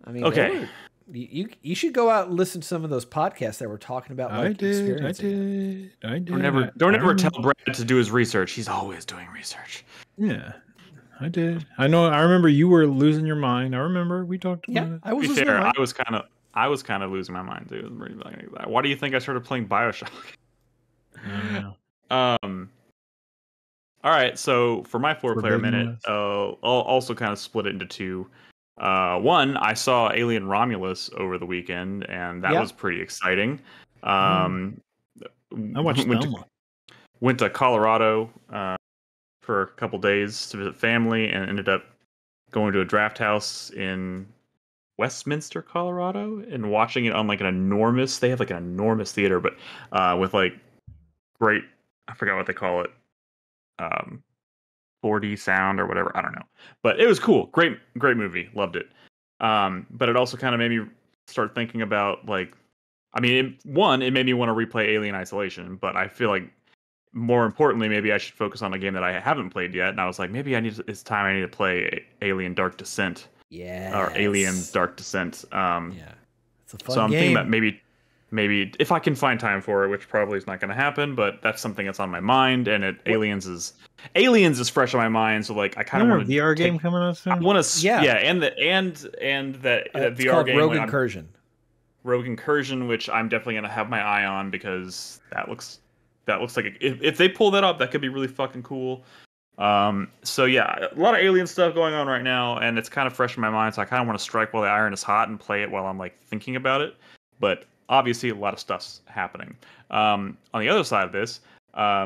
I mean, okay, you should go out and listen to some of those podcasts that were talking about. Like, I did. Don't ever tell Brad to do his research. He's always doing research. Yeah, I did. I know. I remember you were losing your mind. I remember we talked about it. I was. To be fair, I was kind of losing my mind too. Why do you think I started playing BioShock? I don't know. All right. So for my 4-player minute, I'll also kind of split it into two. One, I saw Alien Romulus over the weekend, and that was pretty exciting. I watched went to Colorado for a couple days to visit family, and ended up going to a draft house in Westminster, Colorado, and watching it on like an enormous. They have like an enormous theater, but with like great. I forgot what they call it. 4D sound or whatever, I don't know, but it was cool. Great movie, loved it. But it also kind of made me start thinking about like, I mean, it made me want to replay Alien Isolation, but I feel like more importantly, maybe I should focus on a game that I haven't played yet. And I was like, maybe it's time I need to play Alien Dark Descent. Yeah, or Alien Dark Descent. It's a fun so I'm game. Thinking about maybe if I can find time for it, which probably is not going to happen, but that's something that's on my mind. And Aliens is fresh on my mind, so like I kind of want a VR game coming out soon. I want to, and that VR game, Rogue Incursion. Rogue Incursion, which I'm definitely going to have my eye on, because that looks like if they pull that up, that could be really fucking cool. So yeah, a lot of Alien stuff going on right now, and it's kind of fresh in my mind, so I kind of want to strike while the iron is hot and play it while I'm like thinking about it, but. Obviously, a lot of stuff's happening. On the other side of this, I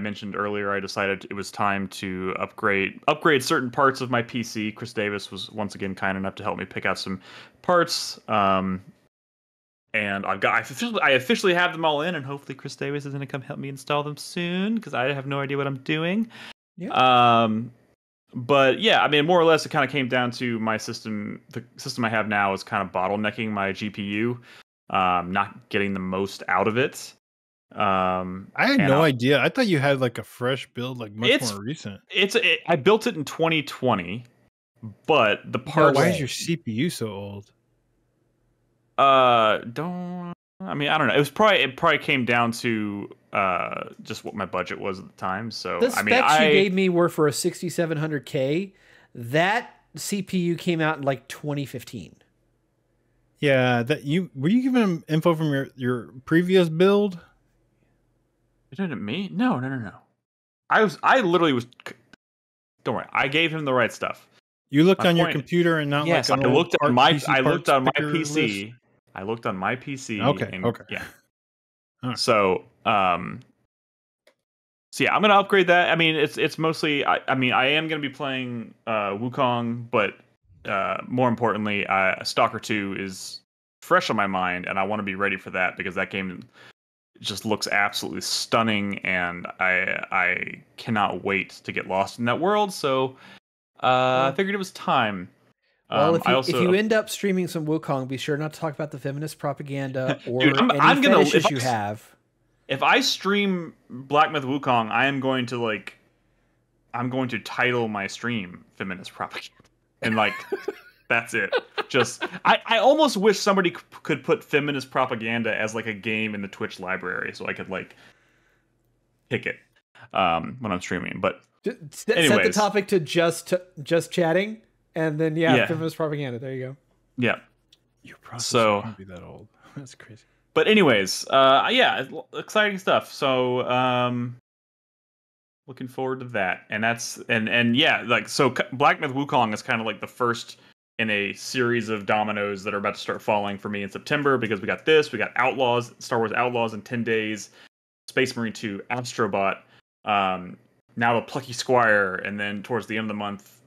mentioned earlier, I decided it was time to upgrade certain parts of my PC. Chris Davis was once again kind enough to help me pick out some parts. And I officially have them all in, and hopefully Chris Davis is going to come help me install them soon, because I have no idea what I'm doing. Yeah. But yeah, I mean, more or less, it kind of came down to my system. The system I have now is kind of bottlenecking my GPU, not getting the most out of it. I had no idea. I thought you had like a fresh build, like much more recent. I built it in 2020, but the parts. Why is your CPU so old? I don't know. It probably came down to just what my budget was at the time. So the specs you gave me were for a 6700K. That CPU came out in like 2015. Yeah, were you giving him info from your previous build? You did it to me? No. I literally was. Don't worry. I gave him the right stuff. You looked on your computer and not like an old PC. I looked on my PC. Okay. Yeah. Right. So yeah, I'm gonna upgrade that. I mean, it's mostly. I am gonna be playing Wukong, but more importantly, Stalker 2 is fresh on my mind, and I want to be ready for that because that game just looks absolutely stunning, and I cannot wait to get lost in that world. So. I figured it was time. Well, if you end up streaming some Wukong, be sure not to talk about the feminist propaganda or any fetishes you have. If I stream Black Myth Wukong, I am going to title my stream "Feminist Propaganda," and that's it. Just I almost wish somebody could put feminist propaganda as a game in the Twitch library, so I could pick it when I'm streaming, but. Set the topic to just chatting, and then feminist propaganda. There you go. Yeah, your processor can't be that old. That's crazy. But anyways, exciting stuff. So looking forward to that, and Black Myth Wukong is kind of the first in a series of dominoes that are about to start falling for me in September, because we got this, we got Outlaws, Star Wars Outlaws in 10 days, Space Marine 2, Astrobot. Now the Plucky Squire, and then towards the end of the month,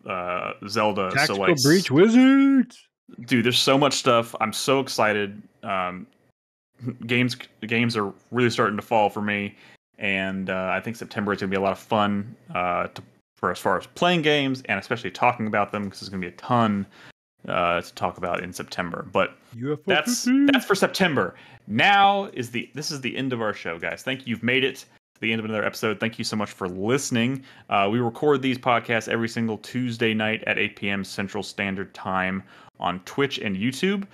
Zelda. Tactical Breach Wizards! Dude, there's so much stuff. I'm so excited. Games are really starting to fall for me, and I think September is going to be a lot of fun for as far as playing games, and especially talking about them, because there's going to be a ton to talk about in September. But that's for September. Now is the end of our show, guys. Thank you. You've made it. The end of another episode. Thank you so much for listening. We record these podcasts every single Tuesday night at 8 p.m. Central Standard Time on Twitch and YouTube.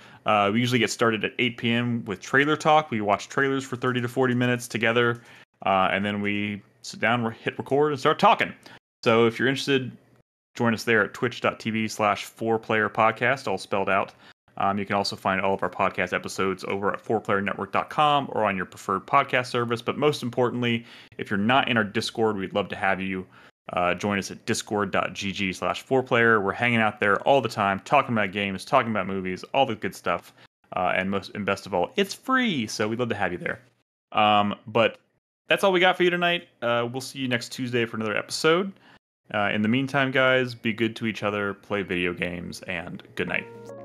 We usually get started at 8 p.m. with trailer talk. We watch trailers for 30 to 40 minutes together, and then we sit down, hit record, and start talking. So if you're interested, join us there at twitch.tv/4PlayerPodcast, all spelled out. You can also find all of our podcast episodes over at 4PlayerNetwork.com or on your preferred podcast service. But most importantly, if you're not in our Discord, we'd love to have you join us at discord.gg/4player. We're hanging out there all the time, talking about games, talking about movies, all the good stuff. And best of all, it's free. So we'd love to have you there. But that's all we got for you tonight. We'll see you next Tuesday for another episode. In the meantime, guys, be good to each other, play video games, and good night.